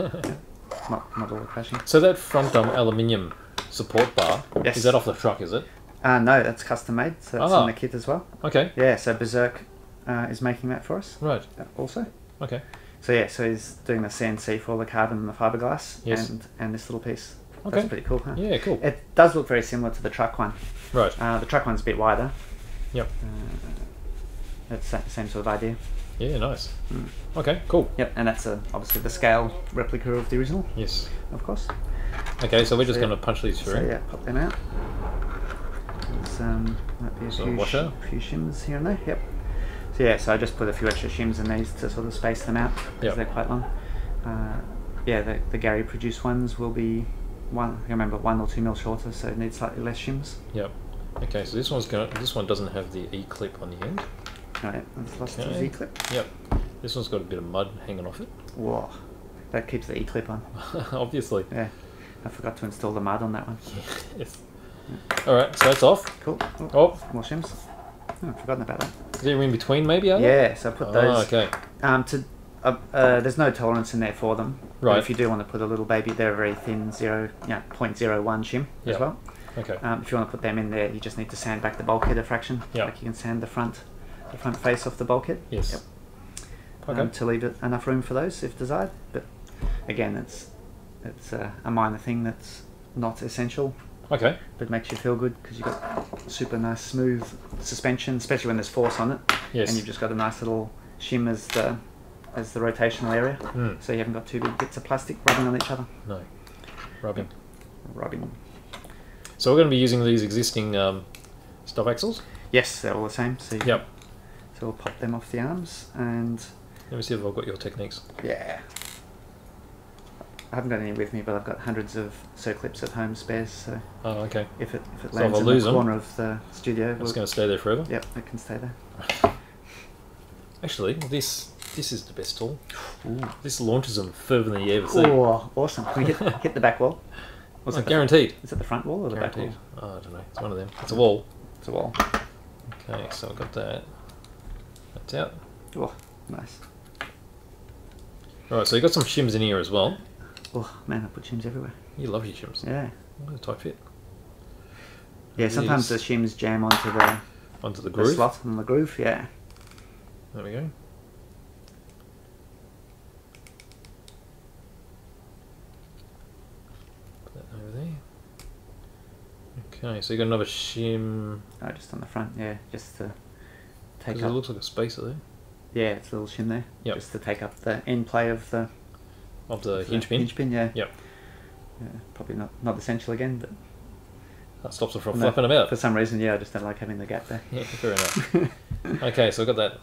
Not all the crashing. So that front aluminium support bar, is that off the truck? Is it? No, that's custom made, so that's in the kit as well. Okay. Yeah, so Berserk is making that for us. Right. Also. Okay. So yeah, so he's doing the CNC for the carbon and the fiberglass, and this little piece. Okay. That's pretty cool, huh? Yeah, cool. It does look very similar to the truck one. Right. The truck one's a bit wider. Yep. That's the same sort of idea. Yeah, nice. Mm. Okay, cool. Yep, and that's obviously the scale replica of the original. Yes. Of course. Okay, so we're just going to punch these through. So yeah, pop them out. There's might be a few shims here and there. Yep. So yeah, so I just put a few extra shims in these to sort of space them out because they're quite long. Yeah, the Gary produced ones will be 1 or 2 mil shorter, so it needs slightly less shims. Yep. Okay, so this one doesn't have the E clip on the end. Alright, that's lost the E clip. Yep. This one's got a bit of mud hanging off it. Whoa. That keeps the E clip on. Obviously. Yeah. I forgot to install the mud on that one. Yes. Yeah. Alright, so that's off. Cool. Oh. More shims. Oh, I've forgotten about that. Is there in between maybe? Yeah, so I put those. Oh, okay. There's no tolerance in there for them. Right. But if you do want to put a little baby, they're very thin, 0.01 shim as well. Okay. If you want to put them in there, you just need to sand back the bulkhead a fraction. Yeah. Like you can sand the front face off the bulkhead. Yes. Yep. Okay. To leave enough room for those if desired. But again, it's a minor thing that's not essential. Okay. But makes you feel good because you've got super nice smooth suspension, especially when there's force on it. Yes. And you've just got a nice little shim as the rotational area. Mm. So you haven't got two big bits of plastic rubbing on each other. No. Rubbing. So we're going to be using these existing stop axles. Yes, they're all the same. So yep. So we'll pop them off the arms and... Let me see if I've got your techniques. Yeah. I haven't got any with me, but I've got hundreds of circlips at home spares, so... Oh, okay. If it lands in the corner of the studio... It's going to stay there forever? Yep, it can stay there. Actually, this is the best tool. Ooh. This launches them further than you ever see. Oh, awesome. Can we hit the back wall? What's it guaranteed? Is it the front wall or the back wall? Oh, I don't know. It's one of them. It's a wall. It's a wall. Okay, so I've got that. That's out. Oh, nice. Alright, so you've got some shims in here as well. Oh man, I put shims everywhere. You love your shims. Yeah. What a tight fit. Yeah, sometimes the shims jam onto the groove. The slot and the groove, yeah. There we go. Put that over there. Okay, so you got another shim. Oh, just on the front, yeah, just to take up. It looks like a spacer there. Yeah, it's a little shim there. Yep. Just to take up the end play of the. Of the hinge pin? Hinge pin, yeah. Yep. Yeah, probably not essential again, but... That stops them from flapping about. For some reason, yeah, I just don't like having the gap there. Yeah, fair enough. Okay, so I've got that.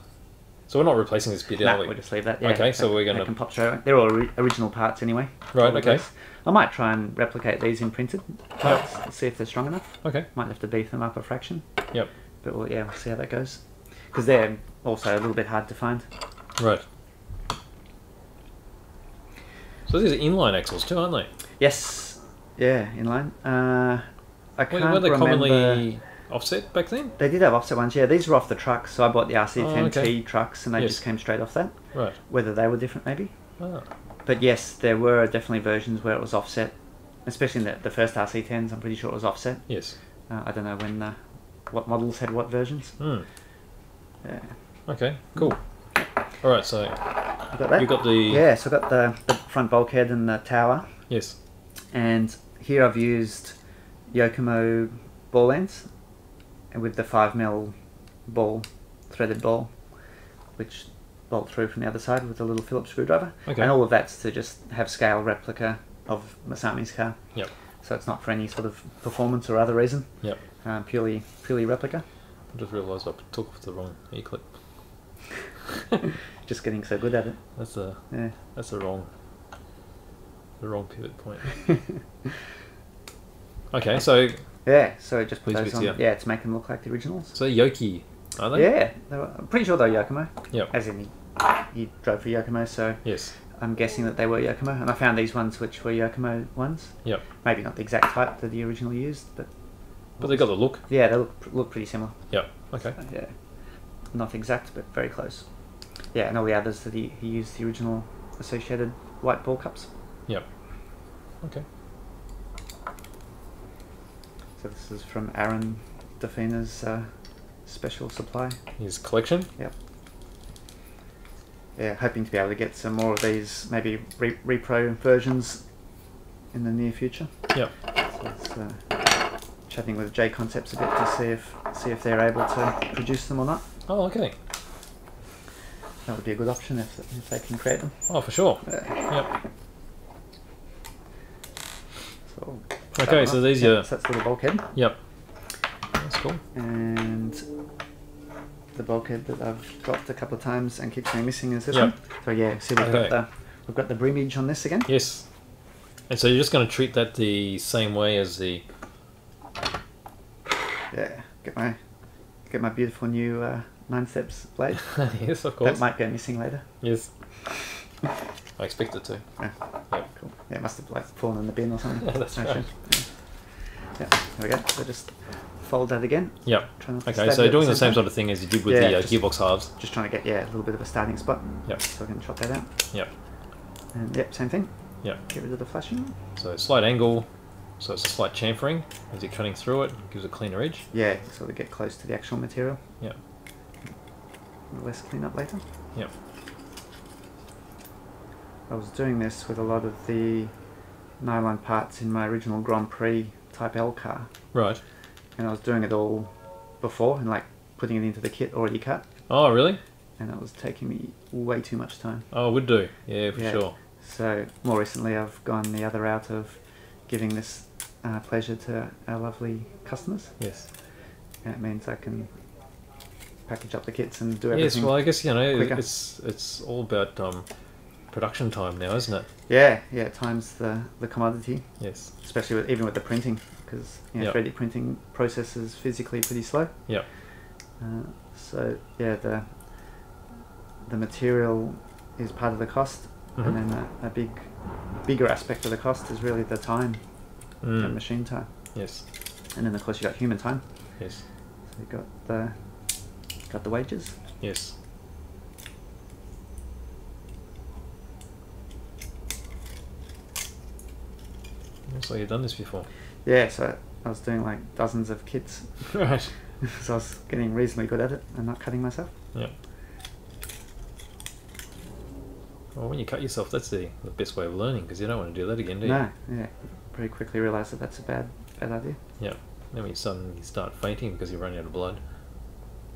So we're not replacing this bit, are we? We'll just leave that, yeah. Okay, so we're going to... Can pop show. They're all original parts anyway. Right, okay. Those. I might try and replicate these in printed parts, see if they're strong enough. Okay. Might have to beef them up a fraction. Yep. But we'll, yeah, we'll see how that goes. Because they're also a little bit hard to find. Right. So these are inline axles too, aren't they? Yes. Yeah, inline. I can't remember. Were they commonly offset back then? They did have offset ones, yeah. These were off the trucks, so I bought the RC10T trucks and they just came straight off that. Right. Whether they were different, maybe. Oh. But yes, there were definitely versions where it was offset, especially in the first RC10s, I'm pretty sure it was offset. Yes. I don't know when, what models had what versions. Hmm. Yeah. Okay, cool. Alright, so you've got the... Yeah, so I've got the front bulkhead and the tower. Yes. And here I've used Yokomo ball ends with the 5mm ball, threaded ball, which bolt through from the other side with a little Phillips screwdriver. Okay. And all of that's to just have scale replica of Masami's car. Yep. So it's not for any sort of performance or other reason. Yep. Purely replica. I just realised I took off the wrong E-clip. Just getting so good at it. That's a that's the wrong pivot point. Okay, so so just put those on. Yeah, to make them look like the originals. So Yoki, are they? Yeah, they were, I'm pretty sure they're Yokomo. Yep. As in he drove for Yokomo, so yes, I'm guessing that they were Yokomo, and I found these ones which were Yokomo ones. Yep. Maybe not the exact type that the original used, but they got the look. Yeah, they look pretty similar. Yep. Okay. So, yeah. Not exact, but very close. Yeah, and all the others that he used the original Associated white ball cups. Yep. Okay. So this is from Aaron Dafina's special supply. His collection? Yep. Yeah, hoping to be able to get some more of these, maybe repro versions in the near future. Yep. So it's, chatting with J Concepts a bit to see if they're able to produce them or not. Oh, okay. That would be a good option if they can create them. Oh, for sure. Yep. So, okay, so these are... So that's the bulkhead. Yep. That's cool. And the bulkhead that I've dropped a couple of times and keeps me missing is this one. So yeah, see we've got the brimage on this again. Yes. And so you're just going to treat that the same way as the... Yeah, get my beautiful new... 9 steps blade. Yes, of course. That might go missing later. Yes. I expect it to. Yeah. Yep. Cool. Yeah, it must have like fallen in the bin or something. Yeah, that's right. Yeah, there we go. So just fold that again. Yep. Okay, so doing the same sort of thing as you did with the gearbox halves. Just trying to get, yeah, a little bit of a starting spot. Yep. So I can chop that out. Yep. And yep, same thing. Yep. Get rid of the flashing. So slight angle, so it's a slight chamfering as you're cutting through it, gives a cleaner edge. Yeah, so we get close to the actual material. Yep. Less cleanup later. Yep. I was doing this with a lot of the nylon parts in my original Grand Prix Type L car. Right. And I was doing it all before and like putting it into the kit already cut. Oh, really? And it was taking me way too much time. Oh, it would do. Yeah, for sure. So more recently I've gone the other route of giving this pleasure to our lovely customers. Yes. And it means I can package up the kits and do everything. Yes, well, I guess, you know, quicker. It's all about production time now, isn't it? Yeah, yeah, times the commodity. Yes. Especially with, even with the printing, because, you know, yep. 3D printing process is physically pretty slow. Yeah. So, yeah, the material is part of the cost, mm-hmm. and then a bigger aspect of the cost is really the time, mm. the machine time. Yes. And then, of course, you've got human time. Yes. So you've got the wages. Yes. So you've done this before? Yeah, so I was doing like dozens of kits. Right. So I was getting reasonably good at it and not cutting myself. Yeah. Well, when you cut yourself, that's the best way of learning, because you don't want to do that again, do you? No, yeah. Pretty quickly realise that that's a bad idea. Yeah. Then when you suddenly start fainting because you run out of blood.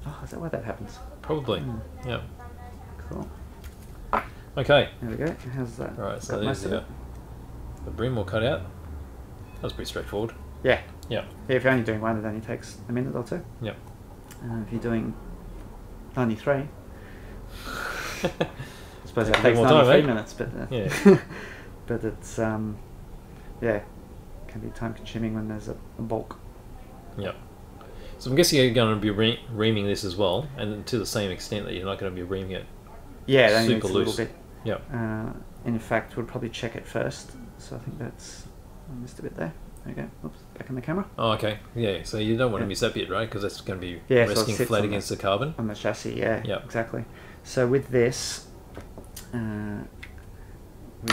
Oh, is that why that happens? Probably. Mm. Yeah. Cool. Okay. There we go. How's that? Right, so there's the brim will cut out. That was pretty straightforward. Yeah. Yeah. Yeah, if you're only doing one, it only takes a minute or two. Yeah. If you're doing 93, I suppose it takes 93 minutes, but yeah. But it's yeah, can be time consuming when there's a bulk. Yeah. So I'm guessing you're going to be reaming this as well, and to the same extent that you're not going to be reaming it. Yeah, that super loose. A little bit. Yeah. In fact, we'll probably check it first. So I think that's I missed a bit there. There you go. Oops, back on the camera. Oh, okay. Yeah. So you don't want to miss that bit, right? Because that's going to be resting flat against the carbon on the chassis. Yeah. Yeah. Exactly. So with this, we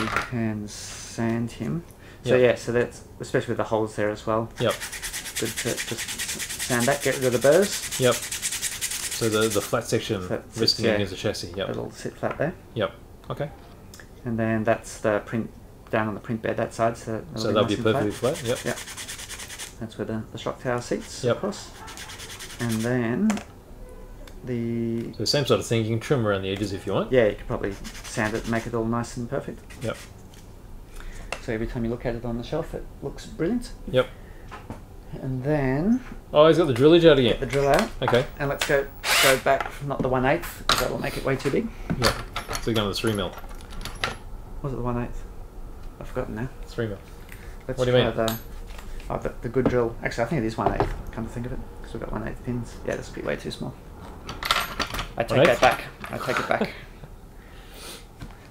can sand him. So yeah. So that's especially with the holes there as well. Yep. Good to just sand that, get rid of the burrs. Yep. So the flat section so resting against the chassis. Yep. It'll sit flat there. Yep. Okay. And then that's the print down on the print bed that side, so that'll be perfectly flat. Yep. Yep. That's where the shock tower seats. Yep. Across. And then the same sort of thing. You can trim around the edges if you want. Yeah. You could probably sand it, and make it all nice and perfect. Yep. So every time you look at it on the shelf, it looks brilliant. Yep. And then... Oh, he's got the drillage out again. Get the drill out. Okay. And let's go back from not the 1/8, because that will make it way too big. Yeah. So you're going to the 3mm. Was it the 1/8? I've forgotten now. 3mm. What do you mean? The good drill. Actually, I think it is 1/8, come to think of it, because we've got 1/8 pins. Yeah, this will be way too small. I take that back. I take it back.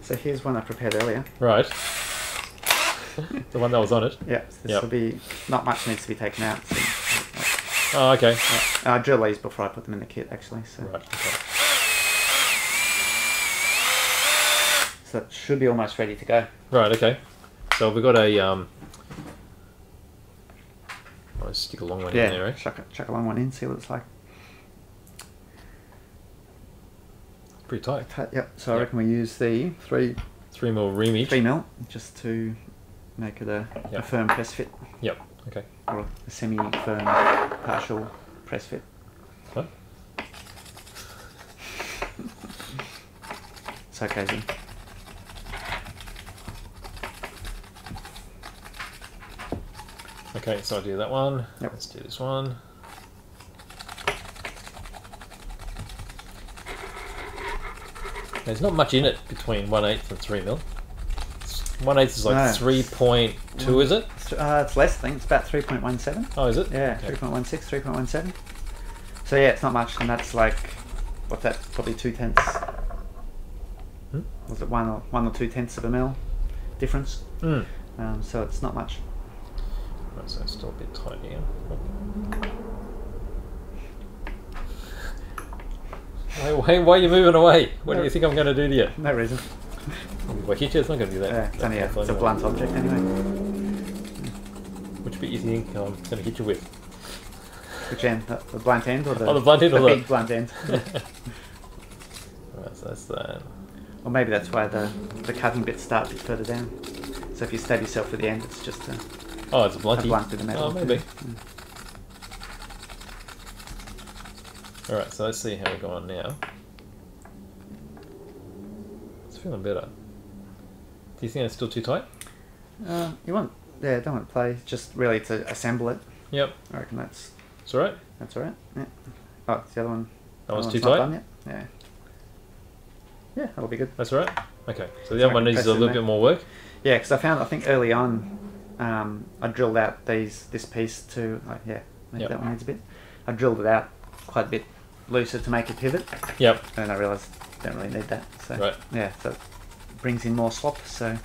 So here's one I prepared earlier. Right. The one that was on it. Yeah, so this will be not much needs to be taken out. So, oh, okay. Yeah. I drill these before I put them in the kit, actually. So. Right. Okay. So that should be almost ready to go. Right. Okay. So we've got a I'll stick a long one in there, right? Chuck a long one in, see what it's like. Pretty tight. Yep. So I reckon we use the 3mm reamage. 3mm, just to make it a firm press fit. Yep. Okay. Or a semi-firm partial press fit. What? It's okay, then. Okay, so I'll do that one. Yep. Let's do this one. There's not much in it between 1/8 and 3mm. 1/8 is like 3.2, is it? It's less, I think. It's about 3.17. Oh, is it? Yeah, okay. 3.16, 3.17. So yeah, it's not much, and that's like, what's that? Probably 2/10. Hmm? Was it 1 or 2/10 of a mil difference? Mm. So it's not much. Right, so it's still a bit tight here. Why are you moving away? What do you think I'm going to do to you? No reason. Well, hit you, it's not going to do that. Yeah, it's only it's a blunt object anyway. Which bit you think I'm going to hit you with? Which end? The blunt end or the, oh, the blunt end, the or big the... blunt end? Right, so that's that. Or maybe that's why the cutting bits start a bit further down. So if you stab yourself at the end, it's just a... Oh, it's a blunty. A blunt bit of metal. Oh, maybe. Yeah. Alright, so let's see how we go on now. It's feeling better. Do you think that's still too tight? You want Yeah, don't want to play. Just really to assemble it. Yep. I reckon that's... It's all right. That's all right. Yeah. Oh, it's the other one. That one's too tight? Yet. Yeah. Yeah, that'll be good. That's all right. Okay. So the other one needs a little bit more work? Yeah, because I found, I think early on, I drilled out this piece to... Oh, yeah, maybe that one needs a bit. I drilled it out quite a bit looser to make a pivot. Yep. And I realised I don't really need that. So, right. Yeah, so it brings in more slop. So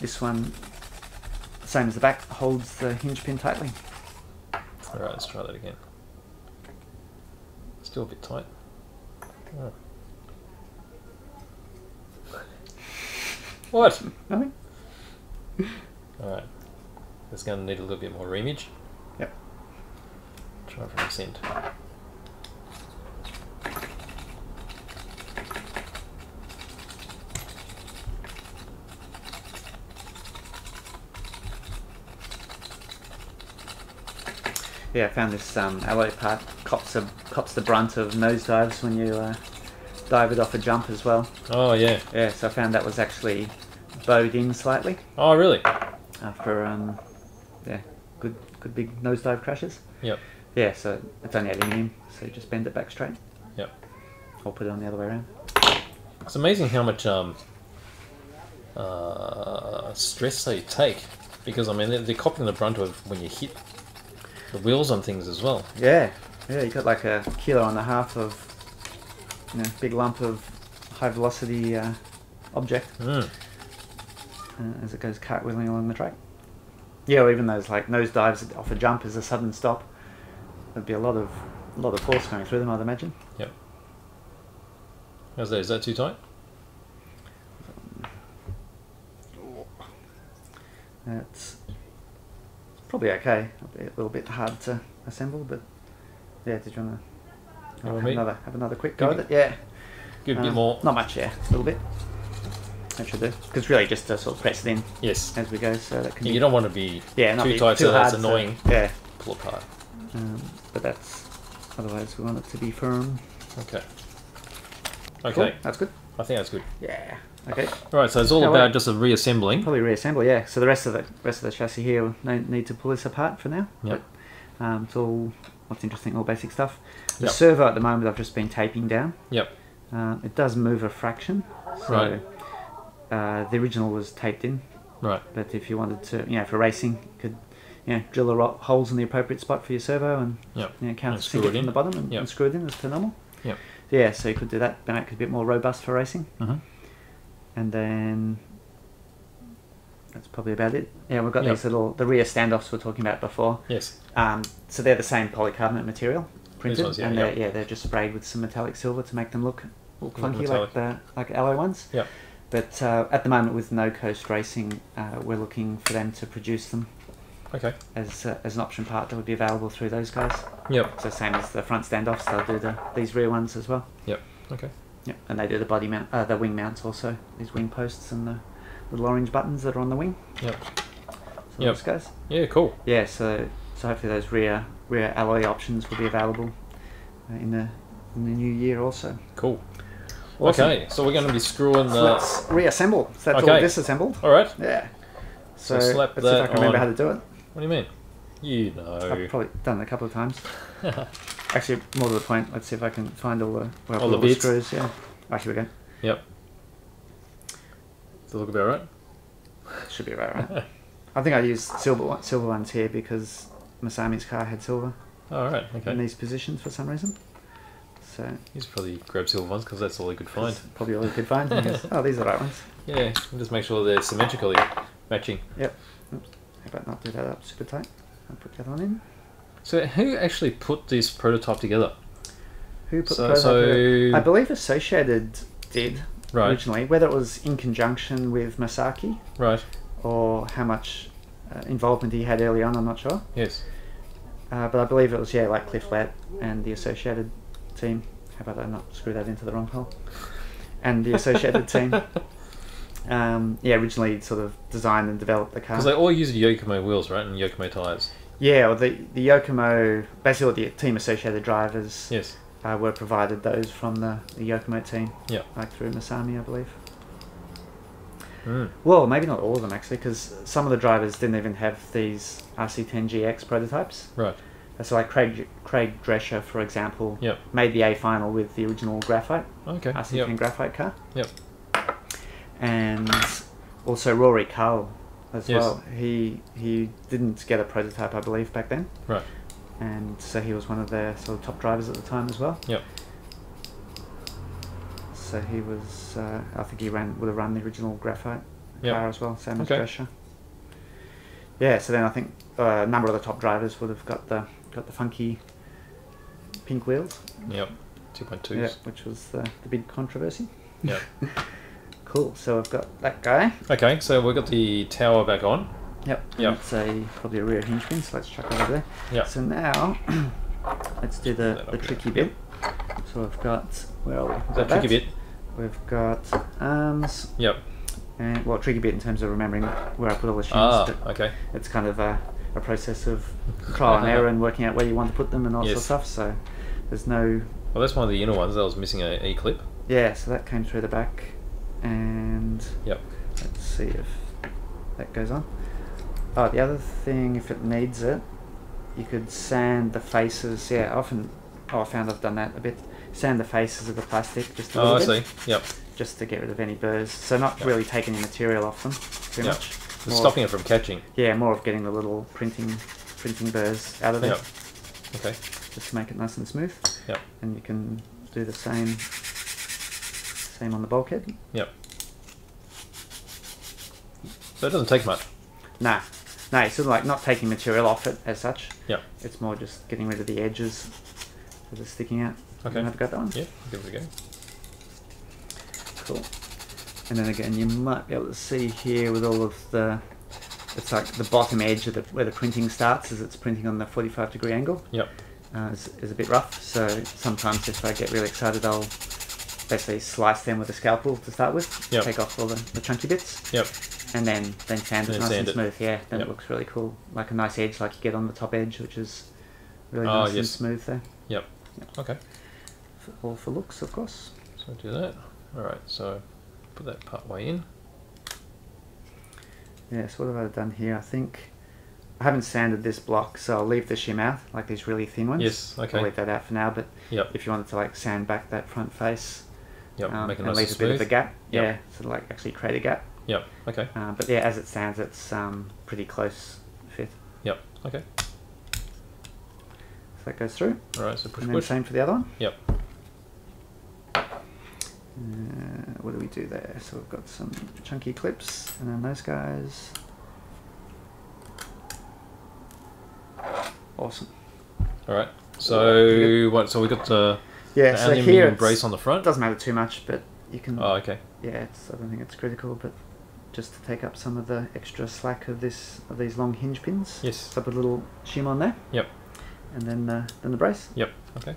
this one, same as the back, holds the hinge pin tightly. All right, let's try that again. Still a bit tight. Oh. What? Nothing. All right. It's going to need a little bit more reamage. Yep. Try from this end. Yeah, I found this alloy part cops the brunt of nose dives when you dive it off a jump as well. Oh yeah. Yeah, so I found that was actually bowed in slightly. Oh really? After yeah, good big nose dive crashes. Yep. Yeah, so it's only aluminium, so you just bend it back straight. Yep. Or put it on the other way around. It's amazing how much stress they take, because I mean they're copping the brunt of when you hit the wheels on things as well. Yeah, yeah, you got like a kilo and a half of, you know, big lump of high velocity object as it goes cartwheeling along the track. Yeah, or even those like nose dives off a jump is a sudden stop. There'd be a lot of force going through them, I'd imagine. Yep. How's that? Is that too tight? That's. Probably okay. A little bit hard to assemble, but yeah. Did you want to have another quick go at it? Yeah. Give a bit more. Not much, yeah. A little bit. That should do. Because really, just to sort of press it in. Yes. As we go, so that can. Yeah, you don't want to be too tight, so that's annoying. Yeah. Pull apart. But that's. Otherwise, we want it to be firm. Okay. Okay. Cool. That's good. I think that's good. Yeah. Okay. All right. So it's all about just a reassembling. Probably reassemble. Yeah. So the rest of the chassis here, no need to pull this apart for now. Yep. But, it's all what's interesting, all basic stuff. The servo at the moment, I've just been taping down. Yep. It does move a fraction. So, right. The original was taped in. Right. But if you wanted to, you know, for racing, you could, you know, drill holes in the appropriate spot for your servo and you know, countersink it from the bottom and screw it in as per normal. Yep. Yeah. So you could do that, then it could be a bit more robust for racing. Uh-huh. And then that's probably about it. Yeah, we've got these the rear standoffs we were talking about before. Yes. So they're the same polycarbonate material printed, ones, and they're just sprayed with some metallic silver to make them look clunky like the alloy ones. Yeah. But at the moment with No Coast Racing, we're looking for them to produce them. Okay. As an option part that would be available through those guys. Yep. So same as the front standoffs, they'll do these rear ones as well. Yep. Okay. Yeah, and they do the body mount, the wing mounts also. These wing posts and the little orange buttons that are on the wing. Yep. So those guys. Yeah, cool. Yeah, so hopefully those rear alloy options will be available in the new year also. Cool. Awesome. Okay, so we're going to be screwing the. So let's reassemble. So that's all disassembled. All right. Yeah. So slap let's see if I can remember how to do it. What do you mean? You know. I've probably done it a couple of times. Actually, more to the point, let's see if I can find all the screws. Yeah. Oh, here we go. Yep. Does it look about right? Should be about right. I think I used silver ones here because Masami's car had silver. Oh, right. Okay. In these positions for some reason. So he's probably grabbed silver ones because that's all he could find. Probably all he could find. Oh, these are the right ones. Yeah. Just make sure they're symmetrically matching. Yep. Oops. How about not do that up super tight? I'll put that on in. So who actually put this prototype together? Who put the prototype together? I believe Associated did originally, whether it was in conjunction with Masaki or how much involvement he had early on, I'm not sure. Yes. But I believe it was, like Cliff Ladd and the Associated team. How about I not screw that into the wrong hole? And the Associated team. Originally sort of designed and developed the car. Because they all used Yokomo wheels, right, and Yokomo tyres. Yeah, well, the Yokomo, basically the team Associated drivers were provided those from the Yokomo team, like through Masami, I believe. Well, maybe not all of them actually, because some of the drivers didn't even have these RC10 GX prototypes. Right. So like Craig Drescher, for example, made the A final with the original graphite, RC10 graphite car. Yep. And also Rory Cole as well. He didn't get a prototype, I believe, back then. Right. And so he was one of their sort of top drivers at the time as well. Yep. So he was, I think he would have run the original graphite car as well, same as Drescher. Yeah, so then I think a number of the top drivers would have got the funky pink wheels. Yep, 2.2s. Yeah, which was the big controversy. Yep. Cool, so I've got that guy. Okay, so we've got the tower back on. Yep, it's probably a rear hinge pin, so let's chuck it over there. Yep. So now, let's do the tricky bit. So I've got, tricky bit. We've got arms. Yep. And, well, tricky bit in terms of remembering where I put all the shins. It's kind of a process of trial and error and working out where you want to put them and all sorts of stuff, so there's no... Well, that's one of the inner ones. That was missing an E-clip. Yeah, so that came through the back, and let's see if that goes on. Oh, the other thing, if it needs it, you could sand the faces. Yeah, often I found I've done that a bit. Sand the faces of the plastic just a little bit. Just to get rid of any burrs. So not really taking the material off them too much. It's stopping it from catching. Yeah, more of getting the little printing burrs out of it. Okay. Just to make it nice and smooth. Yep. And you can do the same on the bulkhead. Yep. So it doesn't take much. Nah. No, it's sort of like not taking material off it as such. Yep. It's more just getting rid of the edges that are sticking out. Okay. Have you got that one? Yeah, give it a go. Cool. And then again, you might be able to see here with all of the, it's like the bottom edge of the, where the printing starts as it's printing on the 45-degree angle. Yep. Is a bit rough, so sometimes if I get really excited, I'll basically slice them with a scalpel to start with, take off all the chunky bits, and then sand it nice and smooth. Yeah, then it looks really cool, like a nice edge like you get on the top edge, which is really nice and smooth there. Yep. Okay. All for looks, of course. So do that. Alright, so put that part way in. Yeah, so what have I done here? I think I haven't sanded this block, so I'll leave the shim out, like these really thin ones. Yes, okay. I'll leave that out for now, but if you wanted to like sand back that front face, make it nice and leave a bit of a gap. Yep. Yeah, so like actually create a gap. Yep, okay. But yeah, as it stands, it's pretty close fit. Yep, okay. So that goes through. Alright, so push, and then same for the other one. Yep. What do we do there? So we've got some chunky clips, and then those guys. Awesome. All right. So what? So we got the aluminium brace on the front. Doesn't matter too much, but you can. Oh, okay. Yeah, I don't think it's critical, but just to take up some of the extra slack of these long hinge pins. Yes. So put a little shim on there. Yep. And then the brace. Yep. Okay.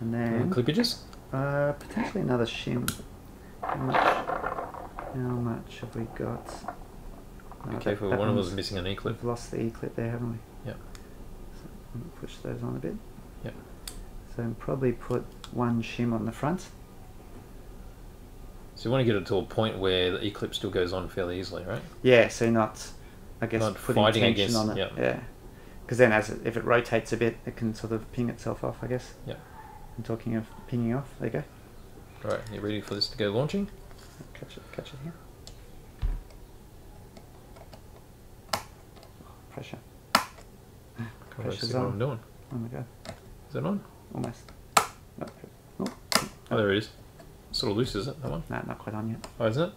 And then clippages. Potentially another shim. How much have we got? No, okay, for one of us missing an E-clip. We've lost the E-clip there, haven't we? Yep. So I'm going to push those on a bit. Yep. So I'll probably put one shim on the front. So you want to get it to a point where the E-clip still goes on fairly easily, right? Yeah, so not putting fighting tension against, on it. Yep. Yeah. Because then if it rotates a bit, it can sort of ping itself off, I guess. Yeah. I'm talking of pinging off. There you go. All right, you ready for this to go launching? Catch it here. Pressure. Pressure's on. What I'm doing. Oh my god. Is it on? Almost. Oh, there it is. Sort of loose, is it? That one? No, not quite on yet. Oh, isn't it?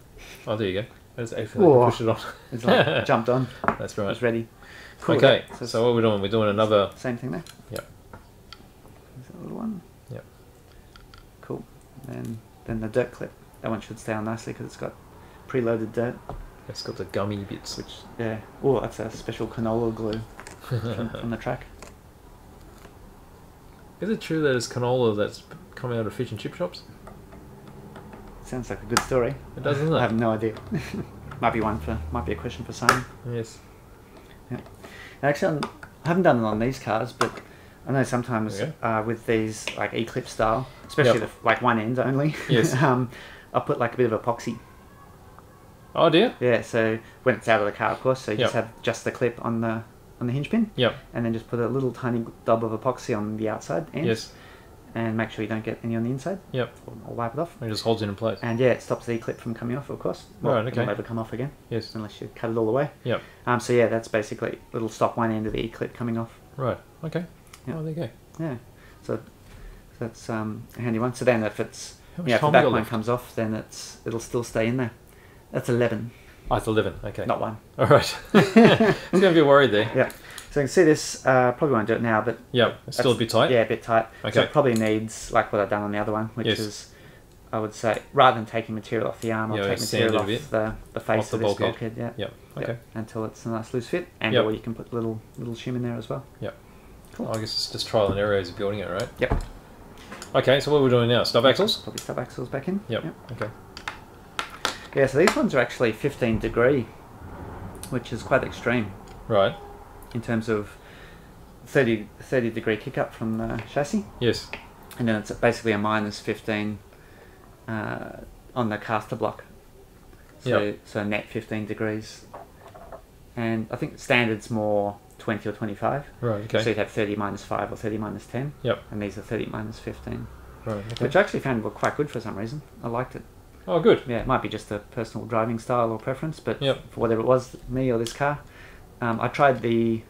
Oh, there you go. That's actually push it on. It's like jumped on. That's right. It's ready. Cool. Okay. So what we're doing? We're doing another. Same thing there. Yeah. Is that a little one? Cool. And then the dirt clip. That one should stay on nicely because it's got preloaded dirt. It's got the gummy bits. Which, yeah. Oh, that's a special canola glue from the track. Is it true that it's canola that's come out of fish and chip shops? Sounds like a good story. It does, doesn't it? I have no idea. Might be a question for Simon. Yes. Yeah. Actually, I haven't done it on these cars, but I know sometimes with these like E-clip style, especially the, like one end only, I'll put like a bit of epoxy Oh dear. Yeah, so when it's out of the car, of course, so you just have just the clip on the hinge pin. Yep. And then just put a little tiny dab of epoxy on the outside ends. Yes. And make sure you don't get any on the inside. Yep. Or wipe it off. It just holds it in place. And yeah, it stops the clip from coming off, of course. Well, right, okay. It'll never come off again. Yes. Unless you cut it all away. Yep. So yeah, that's basically, it'll stop one end of the E-clip coming off. Right, okay. Yep. Oh, there you go. Yeah. So that's a handy one. So then if it's, yeah, if the back one comes off, then it's, it'll still stay in there. That's 11. Oh, it's 11, okay. Not one. All right. It's going to be worried there. Yeah. So you can see this, probably won't do it now, but... Yeah, it's still a bit tight? Yeah, a bit tight. Okay. So it probably needs, like what I've done on the other one, which is, I would say, rather than taking material off the arm, I'll take material off the face off the of this bulkhead. Yeah. Yep. Okay. Yep. Until it's a nice loose fit, and or you can put little shim in there as well. Yep. Cool. Well, I guess it's just trial and error as you're building it, right? Yep. Okay, so what are we doing now? Stub axles? Put the stub axles back in. Yep. Okay. Yeah, so these ones are actually 15 degree, which is quite extreme. Right. In terms of 30 degree kick up from the chassis. Yes. And then it's basically a minus 15 on the caster block. So so net 15 degrees. And I think the standard's more 20 or 25. Right, okay. So you'd have 30 minus 5 or 30 minus 10. Yep. And these are 30 minus 15. Right, okay. Which I actually found were quite good for some reason. I liked it. Oh, good. Yeah, it might be just a personal driving style or preference, but for whatever it was, me or this car, I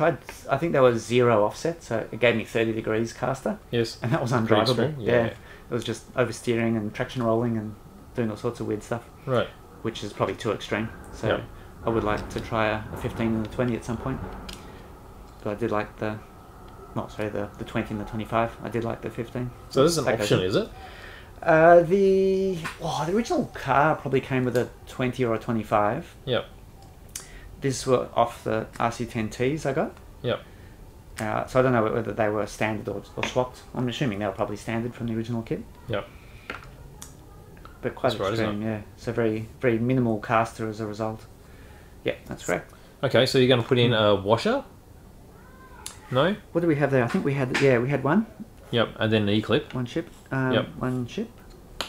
think there was 0 offset, so it gave me 30 degrees caster. Yes. And that was undrivable. Yeah. It was just oversteering and traction rolling and doing all sorts of weird stuff. Right. Which is probably too extreme. So I would like to try a 15 and a 20 at some point. But I did like the, not sorry, the 20 and the 25. I did like the 15. So this is an option, is it? The original car probably came with a 20 or a 25. Yep. These were off the RC10Ts I got. Yep. So I don't know whether they were standard or swapped. I'm assuming they were probably standard from the original kit. Yep. But quite extreme, yeah. So very, very minimal caster as a result. Yeah, that's correct. Okay, so you're going to put in a washer? No? What do we have there? I think we had, we had one. Yep, and then the E-clip. One chip. One chip.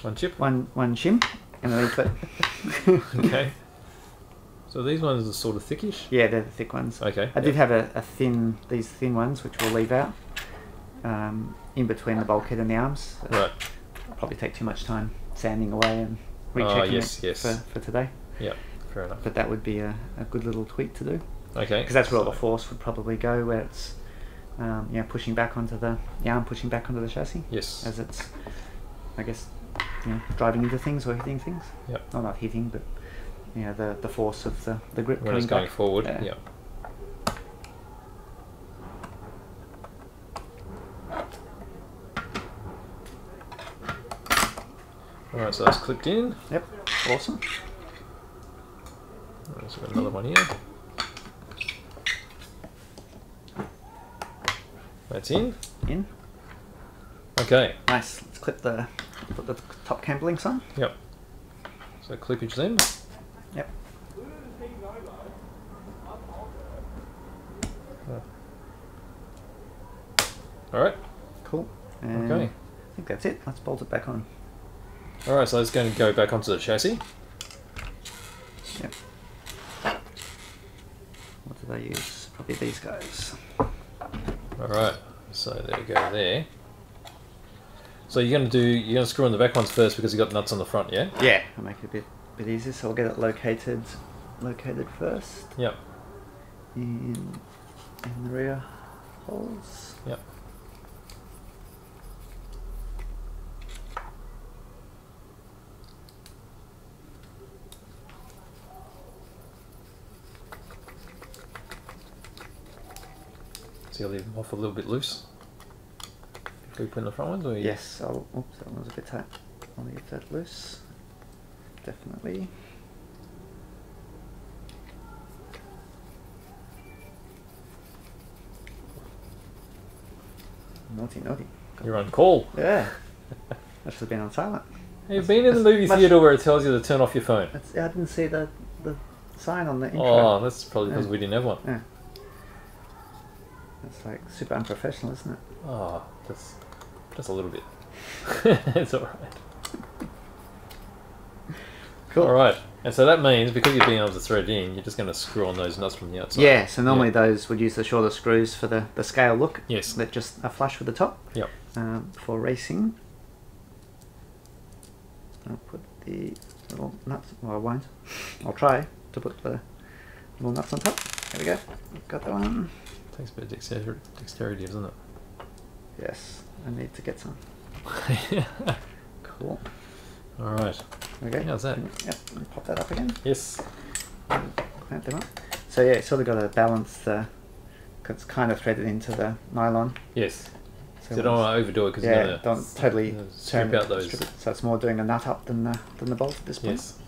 One chip. One shim, and an E-clip. Okay. So these ones are sort of thickish? Yeah, they're the thick ones. Okay. I did have these thin ones, which we'll leave out, in between the bulkhead and the arms. Right. It'll probably take too much time sanding away and rechecking it for today. Yeah, fair enough. But that would be a good little tweak to do. Okay. Because that's where all the force would probably go, where it's... pushing back onto the arm, pushing back onto the chassis. Yes. As it's, I guess, driving into things or hitting things. Yep. Well, not hitting, but the force of the grip when it's going back. Forward. Yeah. All right, so that's clipped in. Yep. Awesome. All right, so got another one here. That's in. In. Okay. Nice. Let's clip put the top camber links on. Yep. So clippage then. Yep. All right. Cool. And okay. I think that's it. Let's bolt it back on. All right. So it's going to go back onto the chassis. Yep. What did I use? Probably these guys. Alright, so there you go there. So you're gonna screw in the back ones first because you've got nuts on the front, yeah? Yeah, I'll make it a bit easier, so I'll get it located first. Yep. In the rear holes. Yep. You'll leave them off a little bit loose before you put in the front ones? Or yes, oops, that one was a bit tight. I'll leave that loose, definitely. Naughty, naughty. You're on call. Yeah. I should have been on silent. You've been in the movie theatre where it tells you to turn off your phone. I didn't see the sign on the intro. Oh, that's probably because we didn't have one. Yeah. It's like super unprofessional, isn't it? Oh, just a little bit. It's alright. Cool. Alright, and so that means because you've been able to thread in, you're just going to screw on those nuts from the outside. Yeah, so normally those would use the shorter screws for the scale look. Yes. That just are flush with the top. Yep. For racing. I'll put the little nuts, well I won't. I'll try to put the little nuts on top. There we go. Got that one. Takes a bit of dexterity, doesn't it? Yes, I need to get some. Yeah. Cool. Alright. Okay. How's that? Yep, and pop that up again. Yes. Mount them up. So yeah, it's sort of got to balance the, because it's kind of threaded into the nylon. Yes. So don't want to overdo it because yeah, you're going to totally strip out those. Strip it. So it's more doing a nut up than the bolt at this point. Yes.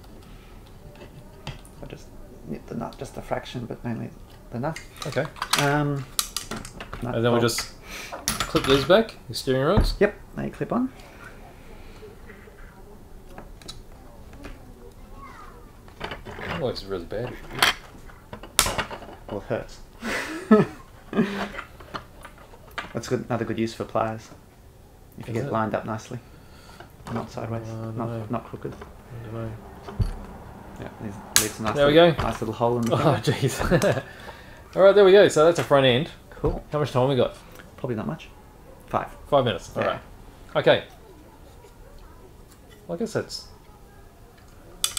I just nip the nut just a fraction, but mainly the nut. Okay. Nut and then we'll just clip these back, the steering rods. Yep, they clip on. Oh, it's really bad. Well, it hurts. That's good, another good use for pliers. If you get it lined up nicely. Not sideways, not crooked. I don't know. Yeah, leaves a nice, there little, we go. Nice little hole in the front. Oh, jeez. Alright, there we go. So that's a front end. Cool. How much time we got? Probably not much. 5 minutes. Alright. Yeah. Okay. Well, I guess that's...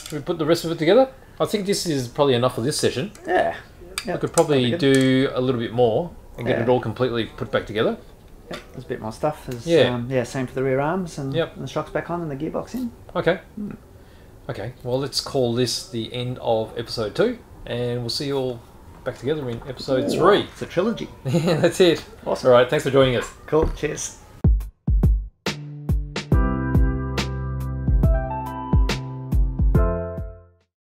Should we put the rest of it together? I think this is probably enough for this session. Yeah. Yep. I could probably do a little bit more. And get it all completely put back together. Yep, there's a bit more stuff. Yeah. Yeah, same for the rear arms and the shocks back on and the gearbox in. Okay. Mm. Okay, well let's call this the end of episode 2 and we'll see you all back together in episode 3. It's a trilogy. Yeah, that's it. Awesome. Alright, thanks for joining us. Cool, cheers.